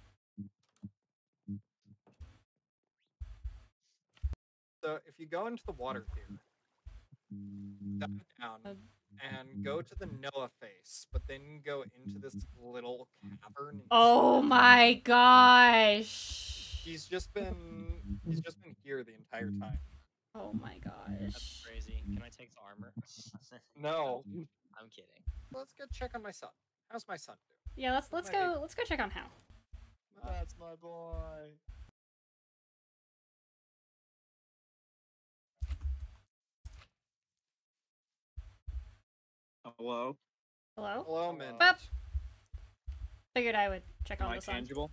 So if you go into the water here, dive down and go to the Noah face, but then go into this little cavern. Oh my gosh! He's just been here the entire time. Oh my gosh! That's crazy. Can I take the armor? No. I'm kidding. Let's go check on my son. How's my son doing? Yeah, let's go check on Hal. That's my boy. Hello? Hello? Hello, man. Boop. Figured I would check on this one. Hello,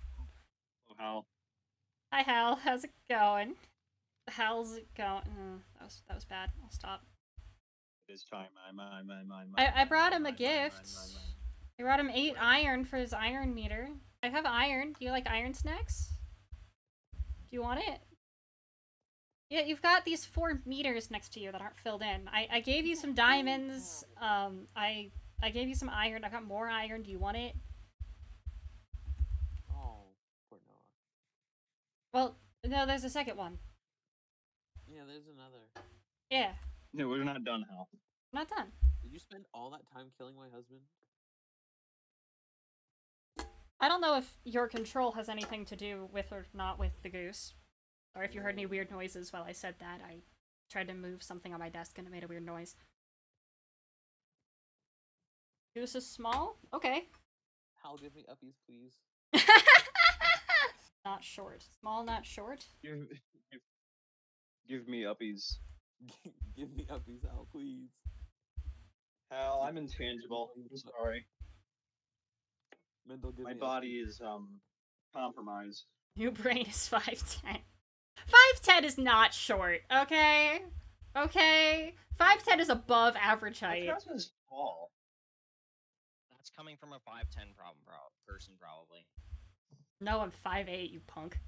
Hal. Hi, Hal. How's it going? How's it going? That was bad. I'll stop. This time, I brought him a gift. I brought him 8 iron for his iron meter. I have iron. Do you like iron snacks? Do you want it? Yeah, you've got these 4 meters next to you that aren't filled in. I gave you some diamonds. I gave you some iron. I've got more iron. Do you want it? Oh, we're not. Well, no, there's a second one. Yeah, there's another. Yeah. No, we're not done, Hal. Not done. Did you spend all that time killing my husband? I don't know if your control has anything to do with or not with the goose. Or if you heard any weird noises while I said that, I tried to move something on my desk and it made a weird noise. Goose is small? Okay. Hal, give me uppies, please. Not short. Small, not short. Give me uppies. Give me uppies, Hal, please. Hal, I'm intangible. I'm sorry. Mendel, my body is, compromised. Your brain is 5'10". 5'10" is not short, okay? Okay? 5'10" is above average height. That's tall. That's coming from a 5'10 person, probably. No, I'm 5'8", you punk.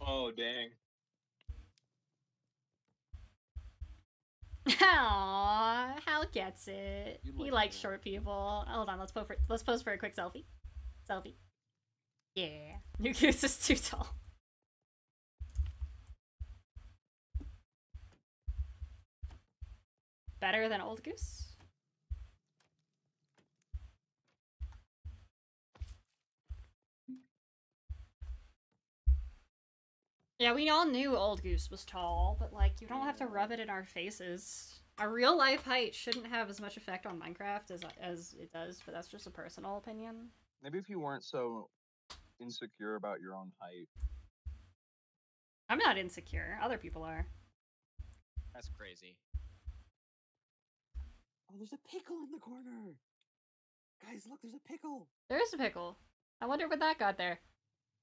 Oh, dang. Aww, Hal gets it. He likes short people. Hold on, let's pose for a quick selfie. Selfie. Yeah. New Goose is too tall. Better than Old Goose? Yeah, we all knew Old Goose was tall, but like, you don't have to rub it in our faces. Our real life height shouldn't have as much effect on Minecraft as it does, but that's just a personal opinion. Maybe if you weren't so insecure about your own height. I'm not insecure. Other people are. That's crazy. Oh, there's a pickle in the corner! Guys, look, there's a pickle! There is a pickle. I wonder what that got there.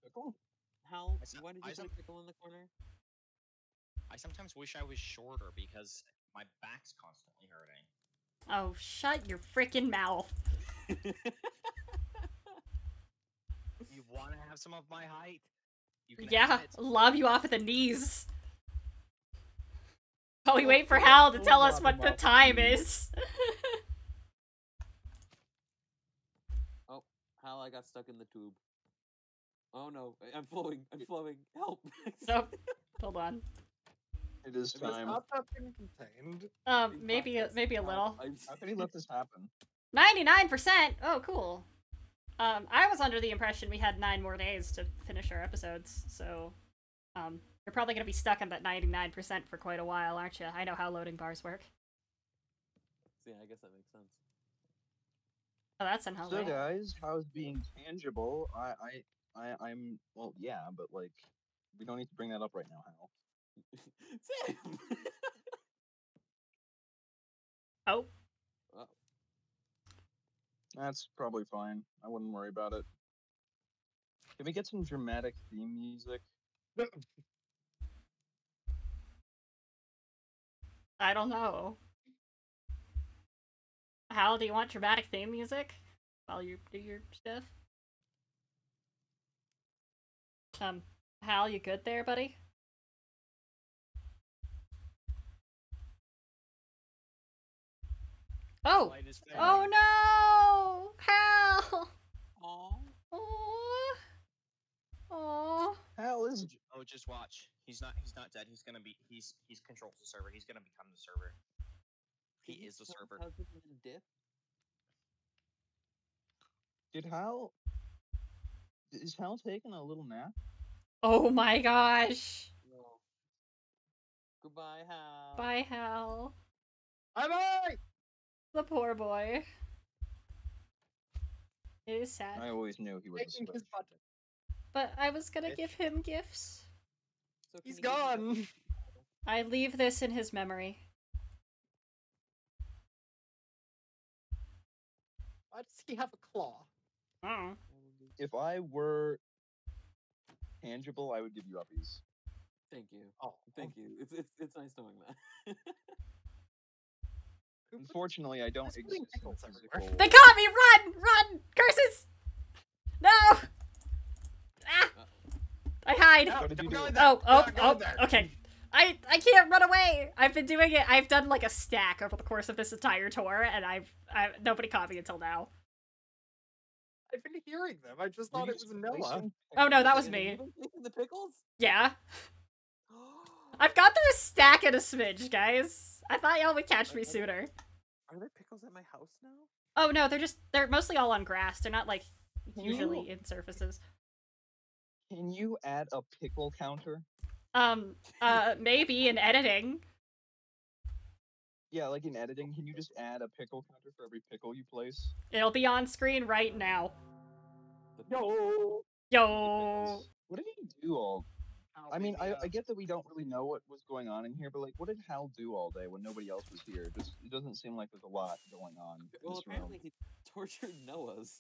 Pickle? How? Why did you put a pickle in the corner? I sometimes wish I was shorter because my back's constantly hurting. Oh, shut your frickin' mouth. You want to have some of my height? Yeah, lob you off at the knees. While we wait for Hal to tell us what the time is. Oh, Hal, I got stuck in the tube. Oh no, I'm flowing. Help! Nope. Hold on. It is time. Not contained. Maybe a little. How can he let this happen? 99%. Oh, cool. I was under the impression we had 9 more days to finish our episodes, so You're probably gonna be stuck on that 99% for quite a while, aren't you? I know how loading bars work. Yeah, I guess that makes sense. Oh, that's unhelpful. So guys, how's being tangible? I'm well, yeah, but like, we don't need to bring that up right now, Hal. Sam! Oh. Oh. That's probably fine. I wouldn't worry about it. Can we get some dramatic theme music? I don't know. Hal, do you want dramatic theme music while you do your stuff? Hal, you good there, buddy? Oh! Oh no! Hal! Aww. Aww. Aww. Hal is. Oh, just watch. He's not dead. He's gonna be. He controls the server. He's gonna become the server. He is the server. How's it gonna dip? Is Hal taking a little nap? Oh my gosh! No. Goodbye, Hal. Bye, Hal. Bye-bye! The poor boy. It is sad. I always knew he was a switch. But I was gonna give him gifts. So he's gone! I leave this in his memory. Why does he have a claw? Oh. If I were tangible, I would give you uppies. Thank you. Oh, thank you. It's nice knowing that. Unfortunately, I don't exist. They caught me! Run! Run! Curses! No! Ah! I hide! Oh, okay. I can't run away! I've been doing it. I've done like a stack over the course of this entire tour, and nobody caught me until now. I've been hearing them. I just thought it was Noah. Oh no, that was me. The pickles? Yeah. I've got through a stack and a smidge, guys. I thought y'all would catch me sooner. Are there pickles at my house now? Oh no, they're mostly all on grass. They're not like usually in surfaces. Can you add a pickle counter? Maybe in editing. Yeah, like in editing, can you just add a pickle counter for every pickle you place? It'll be on screen right now. Yo! What did he do all... I mean, I get that we don't really know what was going on in here, but like, what did Hal do all day when nobody else was here? It doesn't seem like there's a lot going on in this room. Apparently he tortured Noah's.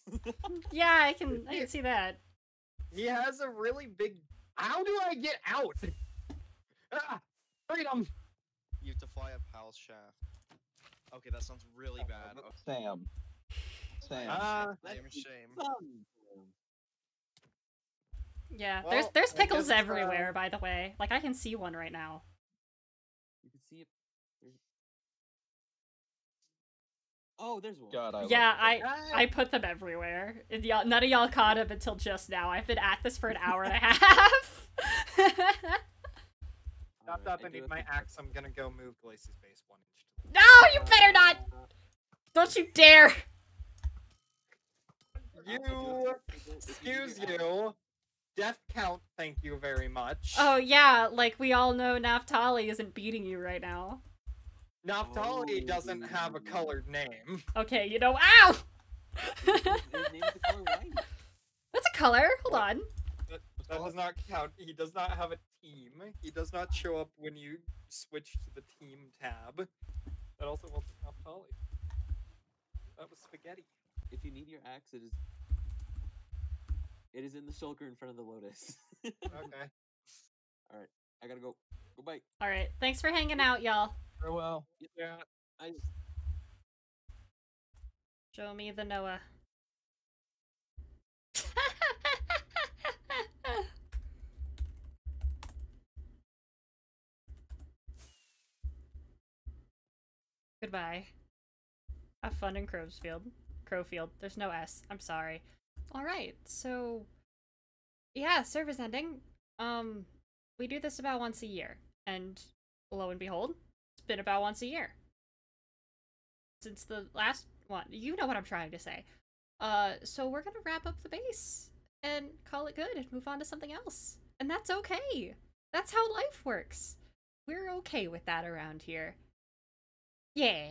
Yeah, I can see that. He has a really big... How do I get out? Ah, freedom! You have to fly up Hal's shaft. Okay, that sounds really bad. Okay. Sam. Shame. Yeah, well, there's pickles everywhere, by the way. Like, I can see one right now. You can see it. Oh, there's one. God, I put them everywhere. None of y'all caught them until just now. I've been at this for an hour and a half. Stop, I need my axe. I'm gonna go move Glacie's base 1 inch. No, you better not! Don't you dare! Excuse you. Death count, thank you very much. Oh yeah, like we all know Naftali isn't beating you right now. Naftali doesn't have a colored name. Okay, you know- Ow! That's a color, hold on. That does not count. He does not have a team. He does not show up when you switch to the team tab. That also wasn't Naftali. That was spaghetti. If you need your axe, it is in the shulker in front of the lotus. Okay. Alright, I gotta go. Goodbye. Alright, thanks for hanging out, y'all. Farewell. Yeah, show me the Noah. Goodbye. Have fun in Crowfield. Crowfield. There's no S. I'm sorry. Alright, so... Yeah, server's ending. We do this about once a year. And lo and behold, it's been about once a year. Since the last one. You know what I'm trying to say. So we're gonna wrap up the base. And call it good and move on to something else. And that's okay! That's how life works. We're okay with that around here. Yeah.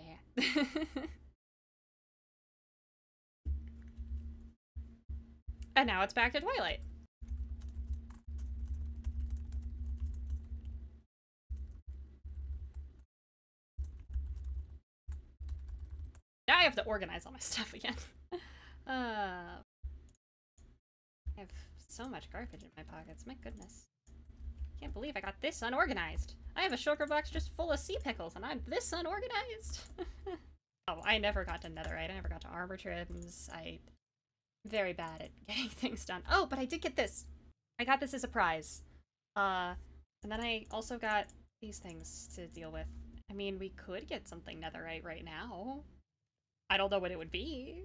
And now it's back to Twilight. Now I have to organize all my stuff again. I have so much garbage in my pockets, my goodness. Can't believe I got this unorganized. I have a shulker box just full of sea pickles and I'm this unorganized. Oh, I never got to netherite. I never got to armor trims. I'm very bad at getting things done. Oh, but I did get this. I got this as a prize. And then I also got these things to deal with. I mean, we could get something netherite right now. I don't know what it would be,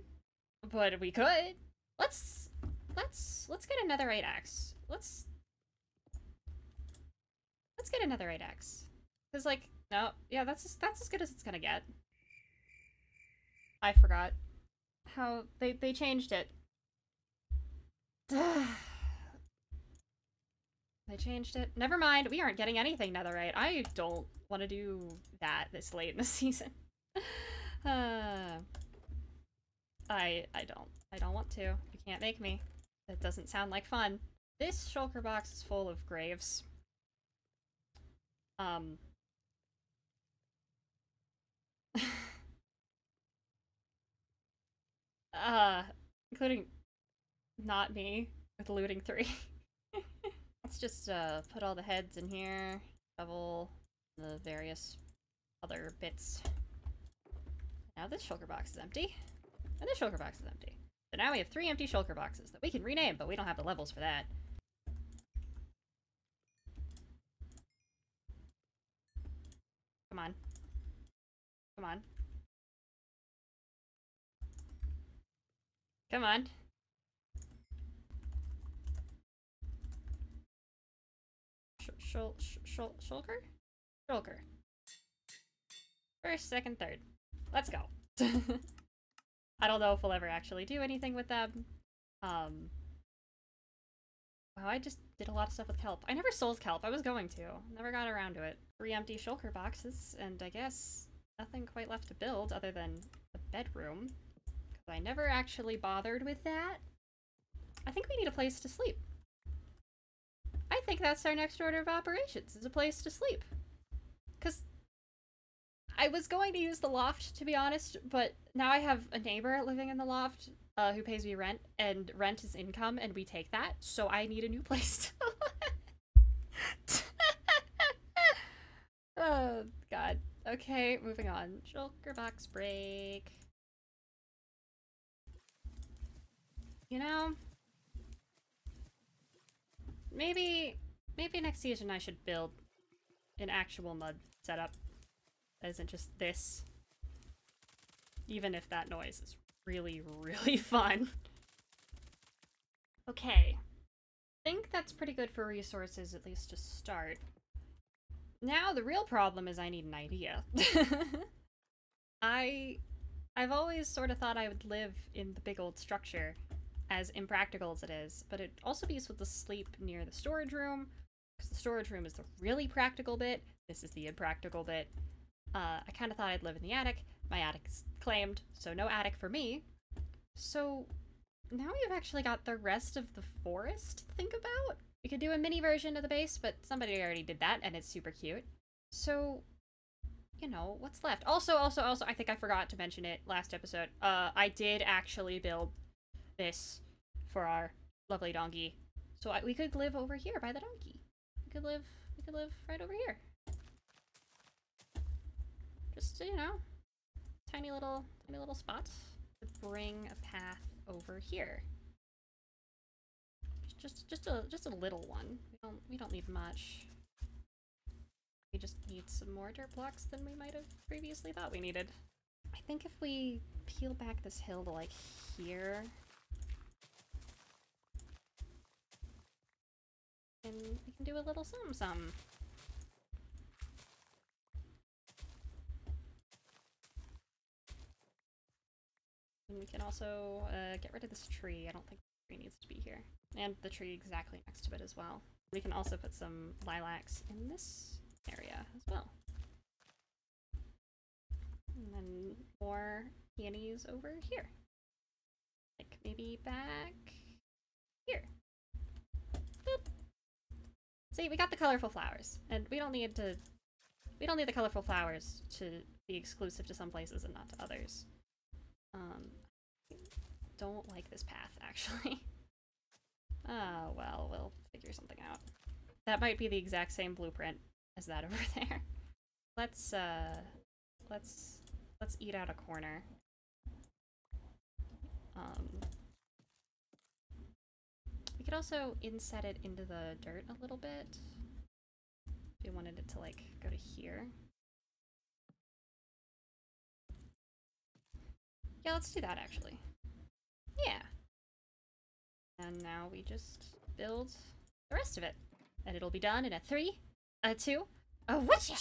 but we could. Let's get another netherite axe. Let's get another netherite axe. Cause like, no, yeah, that's as good as it's gonna get. I forgot how they changed it. They changed it. Never mind. We aren't getting anything netherite. I don't want to do that this late in the season. I don't want to. You can't make me. That doesn't sound like fun. This shulker box is full of graves. Including not me with looting 3. Let's just put all the heads in here, shovel the various other bits. Now this shulker box is empty, and this shulker box is empty. So now we have 3 empty shulker boxes that we can rename, but we don't have the levels for that. Come on. Come on. Come on. Shulker? Shulker. First, second, third. Let's go. I don't know if we'll ever actually do anything with them. Wow, I just did a lot of stuff with kelp. I never sold kelp. I was going to. Never got around to it. 3 empty shulker boxes, and I guess nothing quite left to build other than the bedroom. Because I never actually bothered with that. I think we need a place to sleep. I think that's our next order of operations, is a place to sleep. Because I was going to use the loft, to be honest, but now I have a neighbor living in the loft who pays me rent, and rent is income, and we take that, so I need a new place to live. Oh, God. Okay, moving on. Shulker box break. You know, maybe next season I should build an actual mud setup. Isn't just this, even if that noise is really, really fun. Okay, I think that's pretty good for resources, at least to start. Now the real problem is I need an idea. I've always sort of thought I would live in the big old structure, as impractical as it is, but it'd also be useful to sleep near the storage room, because the storage room is the really practical bit, this is the impractical bit. I kind of thought I'd live in the attic. My attic's claimed, so no attic for me. So now we've actually got the rest of the forest to think about. We could do a mini version of the base, but somebody already did that, and it's super cute. So, you know, what's left? Also, I think I forgot to mention it last episode. I did actually build this for our lovely donkey. So we could live over here by the donkey. We could live right over here. Just, you know, tiny little spots to bring a path over here. Just a little one. We don't need much. We just need some more dirt blocks than we might have previously thought we needed. I think if we peel back this hill to like here, and we can do a little something. And we can also get rid of this tree. I don't think the tree needs to be here. And the tree exactly next to it as well. We can also put some lilacs in this area as well. And then more peonies over here. Like maybe back here. Boop. See, we got the colorful flowers, and we don't need the colorful flowers to be exclusive to some places and not to others. I don't like this path, actually. Oh, well, we'll figure something out. That might be the exact same blueprint as that over there. Let's eat out a corner. We could also inset it into the dirt a little bit. If we wanted it to, like, go to here. Yeah, let's do that, actually. Yeah. And now we just build the rest of it. And it'll be done in a 3, a 2, a witch!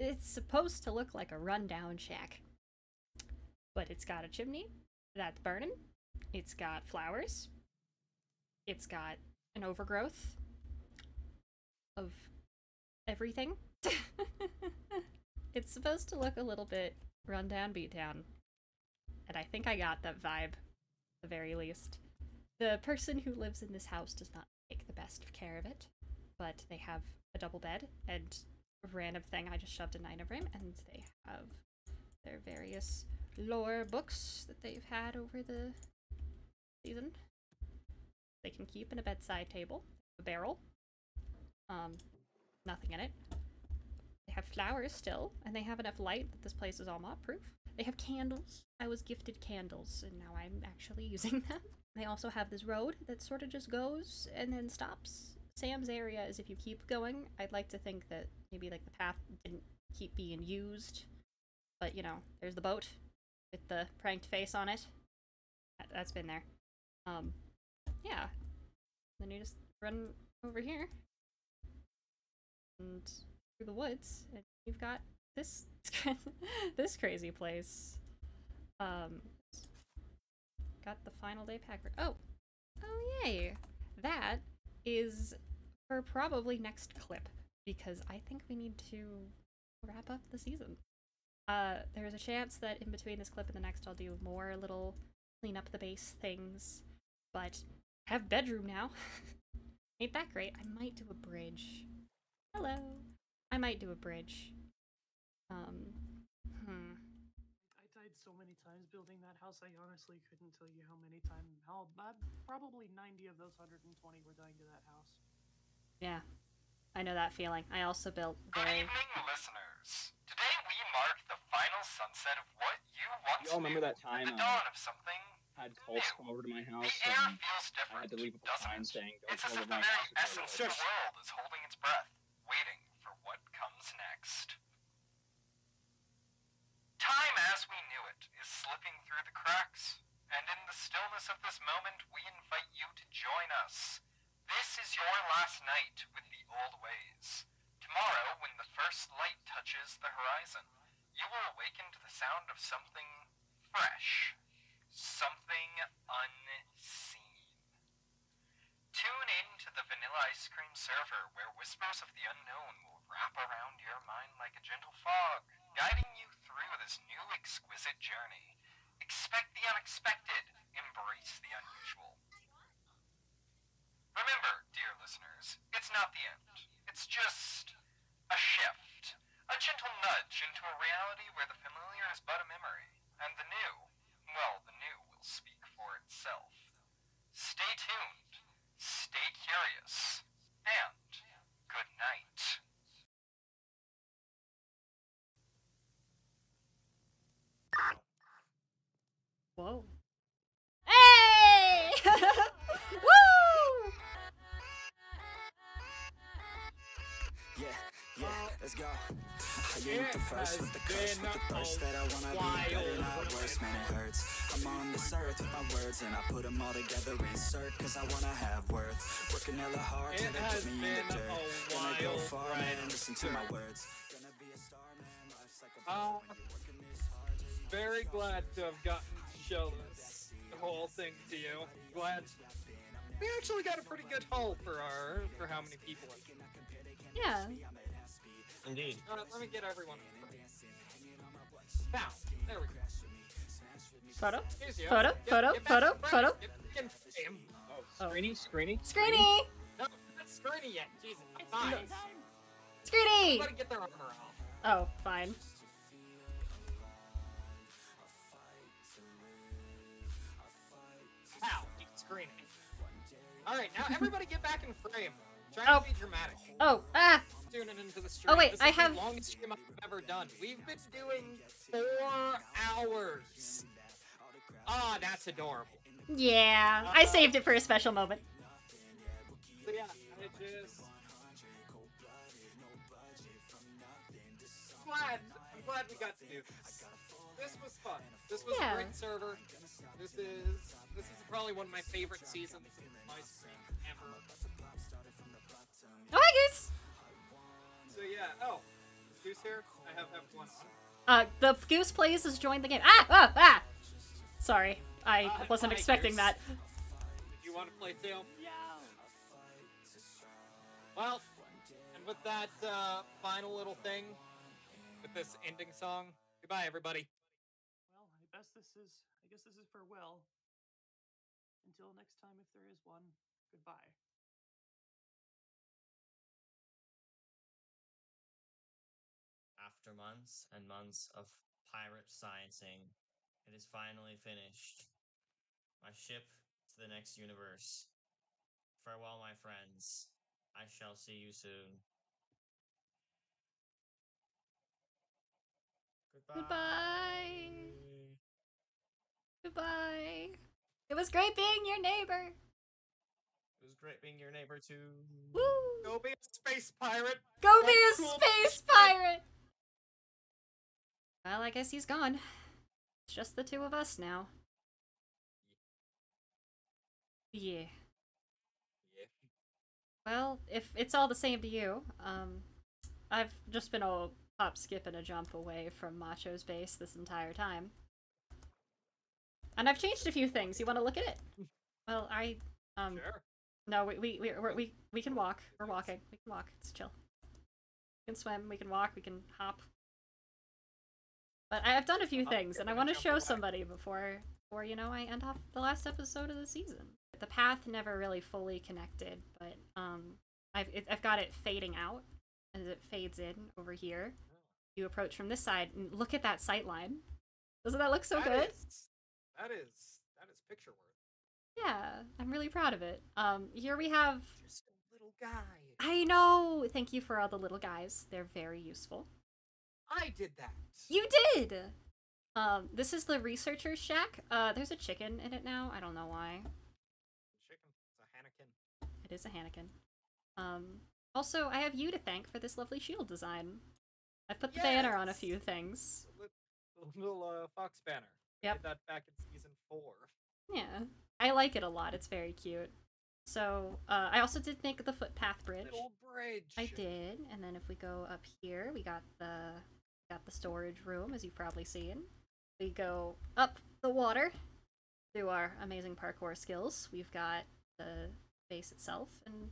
It's supposed to look like a rundown shack. But it's got a chimney that's burning. It's got flowers. It's got an overgrowth of everything. It's supposed to look a little bit rundown, beat down. And I think I got that vibe, at the very least. The person who lives in this house does not take the best of care of it, but they have a double bed and a random thing I just shoved in Nynavrim, and they have their various lore books that they've had over the season. They can keep in a bedside table, a barrel, nothing in it. They have flowers still, and they have enough light that this place is all moth-proof. They have candles. I was gifted candles, and now I'm actually using them. They also have this road that sort of just goes and then stops. Sam's area is if you keep going. I'd like to think that maybe like the path didn't keep being used, but you know, there's the boat with the pranked face on it. That's been there. Yeah. Then you just run over here and through the woods, and you've got this this crazy place. Got the final day packer. Oh yay! That is for probably next clip, because I think we need to wrap up the season. There's a chance that in between this clip and the next I'll do more little clean up the base things, but I have a bedroom now. Ain't that great? I might do a bridge. Hello! I might do a bridge. I died so many times building that house, I honestly couldn't tell you how many times. Hell, probably 90 of those 120 were dying to that house. Yeah, I know that feeling. I also built Good evening, listeners. Today we mark the final sunset of what you once remember that time, the dawn of something had Pulse come over to my house, the air feels different, I had to leave a sign saying, "Don't come over my house." It's as if the very essence of the world is holding its breath, waiting for what comes next. Time as we knew it is slipping through the cracks, and in the stillness of this moment, we invite you to join us. This is your last night with the old ways. Tomorrow, when the first light touches the horizon, you will awaken to the sound of something fresh, something unseen. Tune in to the vanilla ice cream server, where whispers of the unknown will wrap around your mind like a gentle fog, guiding you through this new exquisite journey. Expect the unexpected, embrace the unusual. Remember, dear listeners, it's not the end. It's just a shift, a gentle nudge into a reality where the familiar is but a memory, and the new, well, the new will speak for itself. Stay tuned, stay curious, and good night. Whoa. Hey! Woo! Yeah, let's go. I ain't the first with the curse, with the thirst that I wanna be better, not worse, man, it hurts. I'm on this earth with my words, and I put them all together, insert, cause I wanna have worth. Working hella hard till they put me in the dirt. Gonna go far, man, listen to my words. Gonna be a star, man, life's like a ball when you're working this hard. Very glad to have gotten to show this whole thing to you. Glad We actually got a pretty good haul for our how many people. Yeah. Indeed. Let me get everyone. Bow. There we go. Photo. Photo. Photo. Photo. Photo. Oh, Screeny. Screeny. Screeny. No, not Screeny yet. Jesus. Fine. Screeny. Let me get their armor off. Oh, fine. Ow, it's Screeny. Alright, now everybody get back in frame. Try to be dramatic. Oh, ah! Tune it into the stream. Oh, wait, this I have. The longest stream I've ever done. We've been doing 4 hours. Ah, oh, that's adorable. Yeah, I saved it for a special moment. So, yeah, I just. I'm glad we got to do this. This was fun. This was a great server. This is probably one of my favorite seasons of my stream ever. Oh, hi, Goose! So yeah, oh, is Goose here? I have F1. The Goose Plays has joined the game. Ah! Ah! Ah! Sorry, I wasn't expecting that. Did you want to play too? Yeah. Well, and with that final little thing, with this ending song, goodbye, everybody. Well, I guess this is farewell. Until next time, if there is one, goodbye. After months and months of pirate sciencing, it is finally finished. My ship to the next universe. Farewell, my friends. I shall see you soon. Goodbye. Goodbye. It was great being your neighbor. It was great being your neighbor too. Woo. Go be a space pirate. Go be a space pirate. Well, I guess he's gone. It's just the two of us now. Yeah. Well, if it's all the same to you, I've just been a hop, skip, and a jump away from Macho's base this entire time. And I've changed a few things. You want to look at it? Well, I, Sure. No, we can walk. We're walking. We can walk. It's chill. We can swim. We can walk. We can hop. But I've done a few things, and I want to show somebody before, you know, I end off the last episode of the season. The path never really fully connected, but, I've got it fading out as it fades in over here. You approach from this side and look at that sight line. Doesn't that look so good? That is picture worthy. Yeah, I'm really proud of it. Here we have just a little guy. I know. Thank you for all the little guys. They're very useful. I did that. You did. This is the researcher's shack. There's a chicken in it now. I don't know why. It is a Hanukin. Also, I have you to thank for this lovely shield design. I've put the banner on a few things. The little fox banner. Yep. I did that back in season 4. Yeah. I like it a lot. It's very cute. So, I also did make the footpath bridge. Little bridge. I did. And then if we go up here, we got the storage room, as you've probably seen. We go up the water through our amazing parkour skills. We've got the base itself, and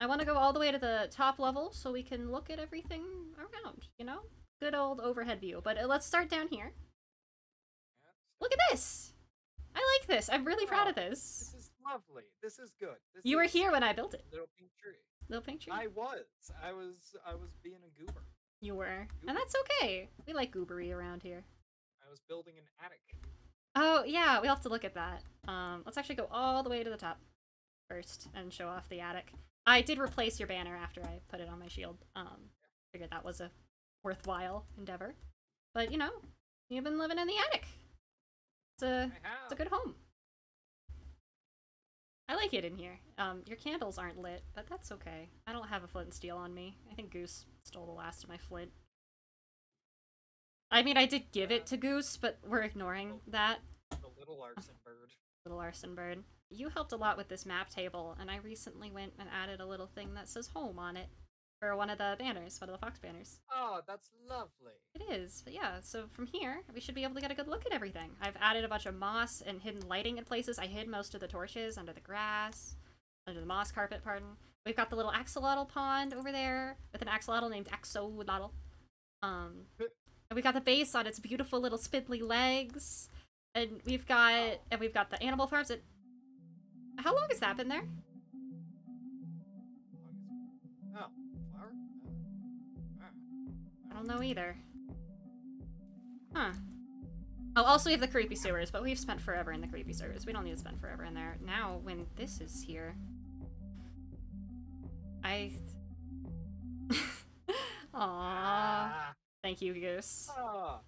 I want to go all the way to the top level so we can look at everything around, you know? Good old overhead view. But let's start down here. Look at this! I like this. I'm really proud of this. This is lovely. This is good. This you were here when I built it. Little pink tree. Little pink tree? I was being a goober. You were. Goober. And that's okay. We like goobery around here. I was building an attic. Oh, yeah. We'll have to look at that. Let's actually go all the way to the top first and show off the attic. I did replace your banner after I put it on my shield. Figured that was a worthwhile endeavor. But, you know, you've been living in the attic. It's a good home. I like it in here. Your candles aren't lit, but that's okay. I don't have a flint and steel on me. I think Goose stole the last of my flint. I mean, I did give it to Goose, but we're ignoring that. The little arson bird. Little arson bird. You helped a lot with this map table, and I recently went and added a little thing that says home on it. For one of the banners, one of the fox banners. Oh, that's lovely. It is, but yeah, so from here, we should be able to get a good look at everything. I've added a bunch of moss and hidden lighting in places. I hid most of the torches under the grass. under the moss carpet, pardon. We've got the little axolotl pond over there with an axolotl named Axolotl. And we got the base on its beautiful little spindly legs. And we've got the animal farms. It, how long has that been there? Oh, flower? I don't know either. Huh. Oh, also we have the creepy sewers, but we've spent forever in the creepy sewers. We don't need to spend forever in there. Now, when this is here... Aww. Thank you, Goose. Oh,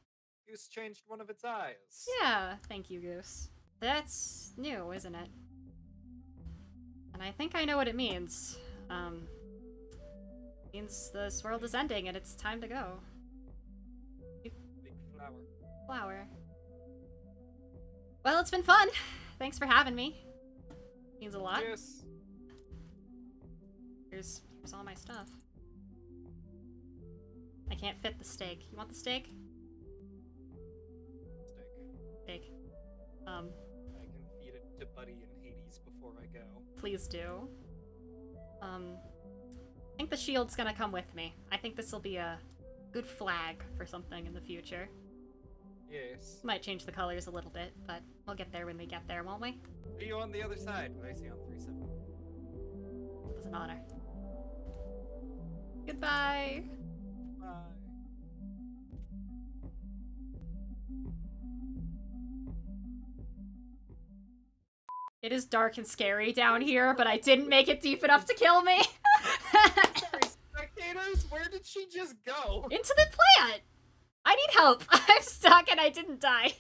Goose changed one of its eyes. Yeah, thank you, Goose. That's new, isn't it? And I think I know what it means. It means this world is ending and it's time to go. Big flower. Flower. Well, it's been fun. Thanks for having me. Means a lot. Yes. Here's all my stuff. I can't fit the steak. You want the steak? Steak. I can feed it to Buddy and Hades before I go. Please do. I think the shield's gonna come with me. I think this will be a good flag for something in the future. Yes. Might change the colors a little bit, but we'll get there when we get there, won't we? Are you on the other side? I see on 37. It was an honor. Goodbye. It is dark and scary down here, but I didn't make it deep enough to kill me. Sorry, spectators, where did she just go? Into the plant! I need help. I'm stuck and I didn't die.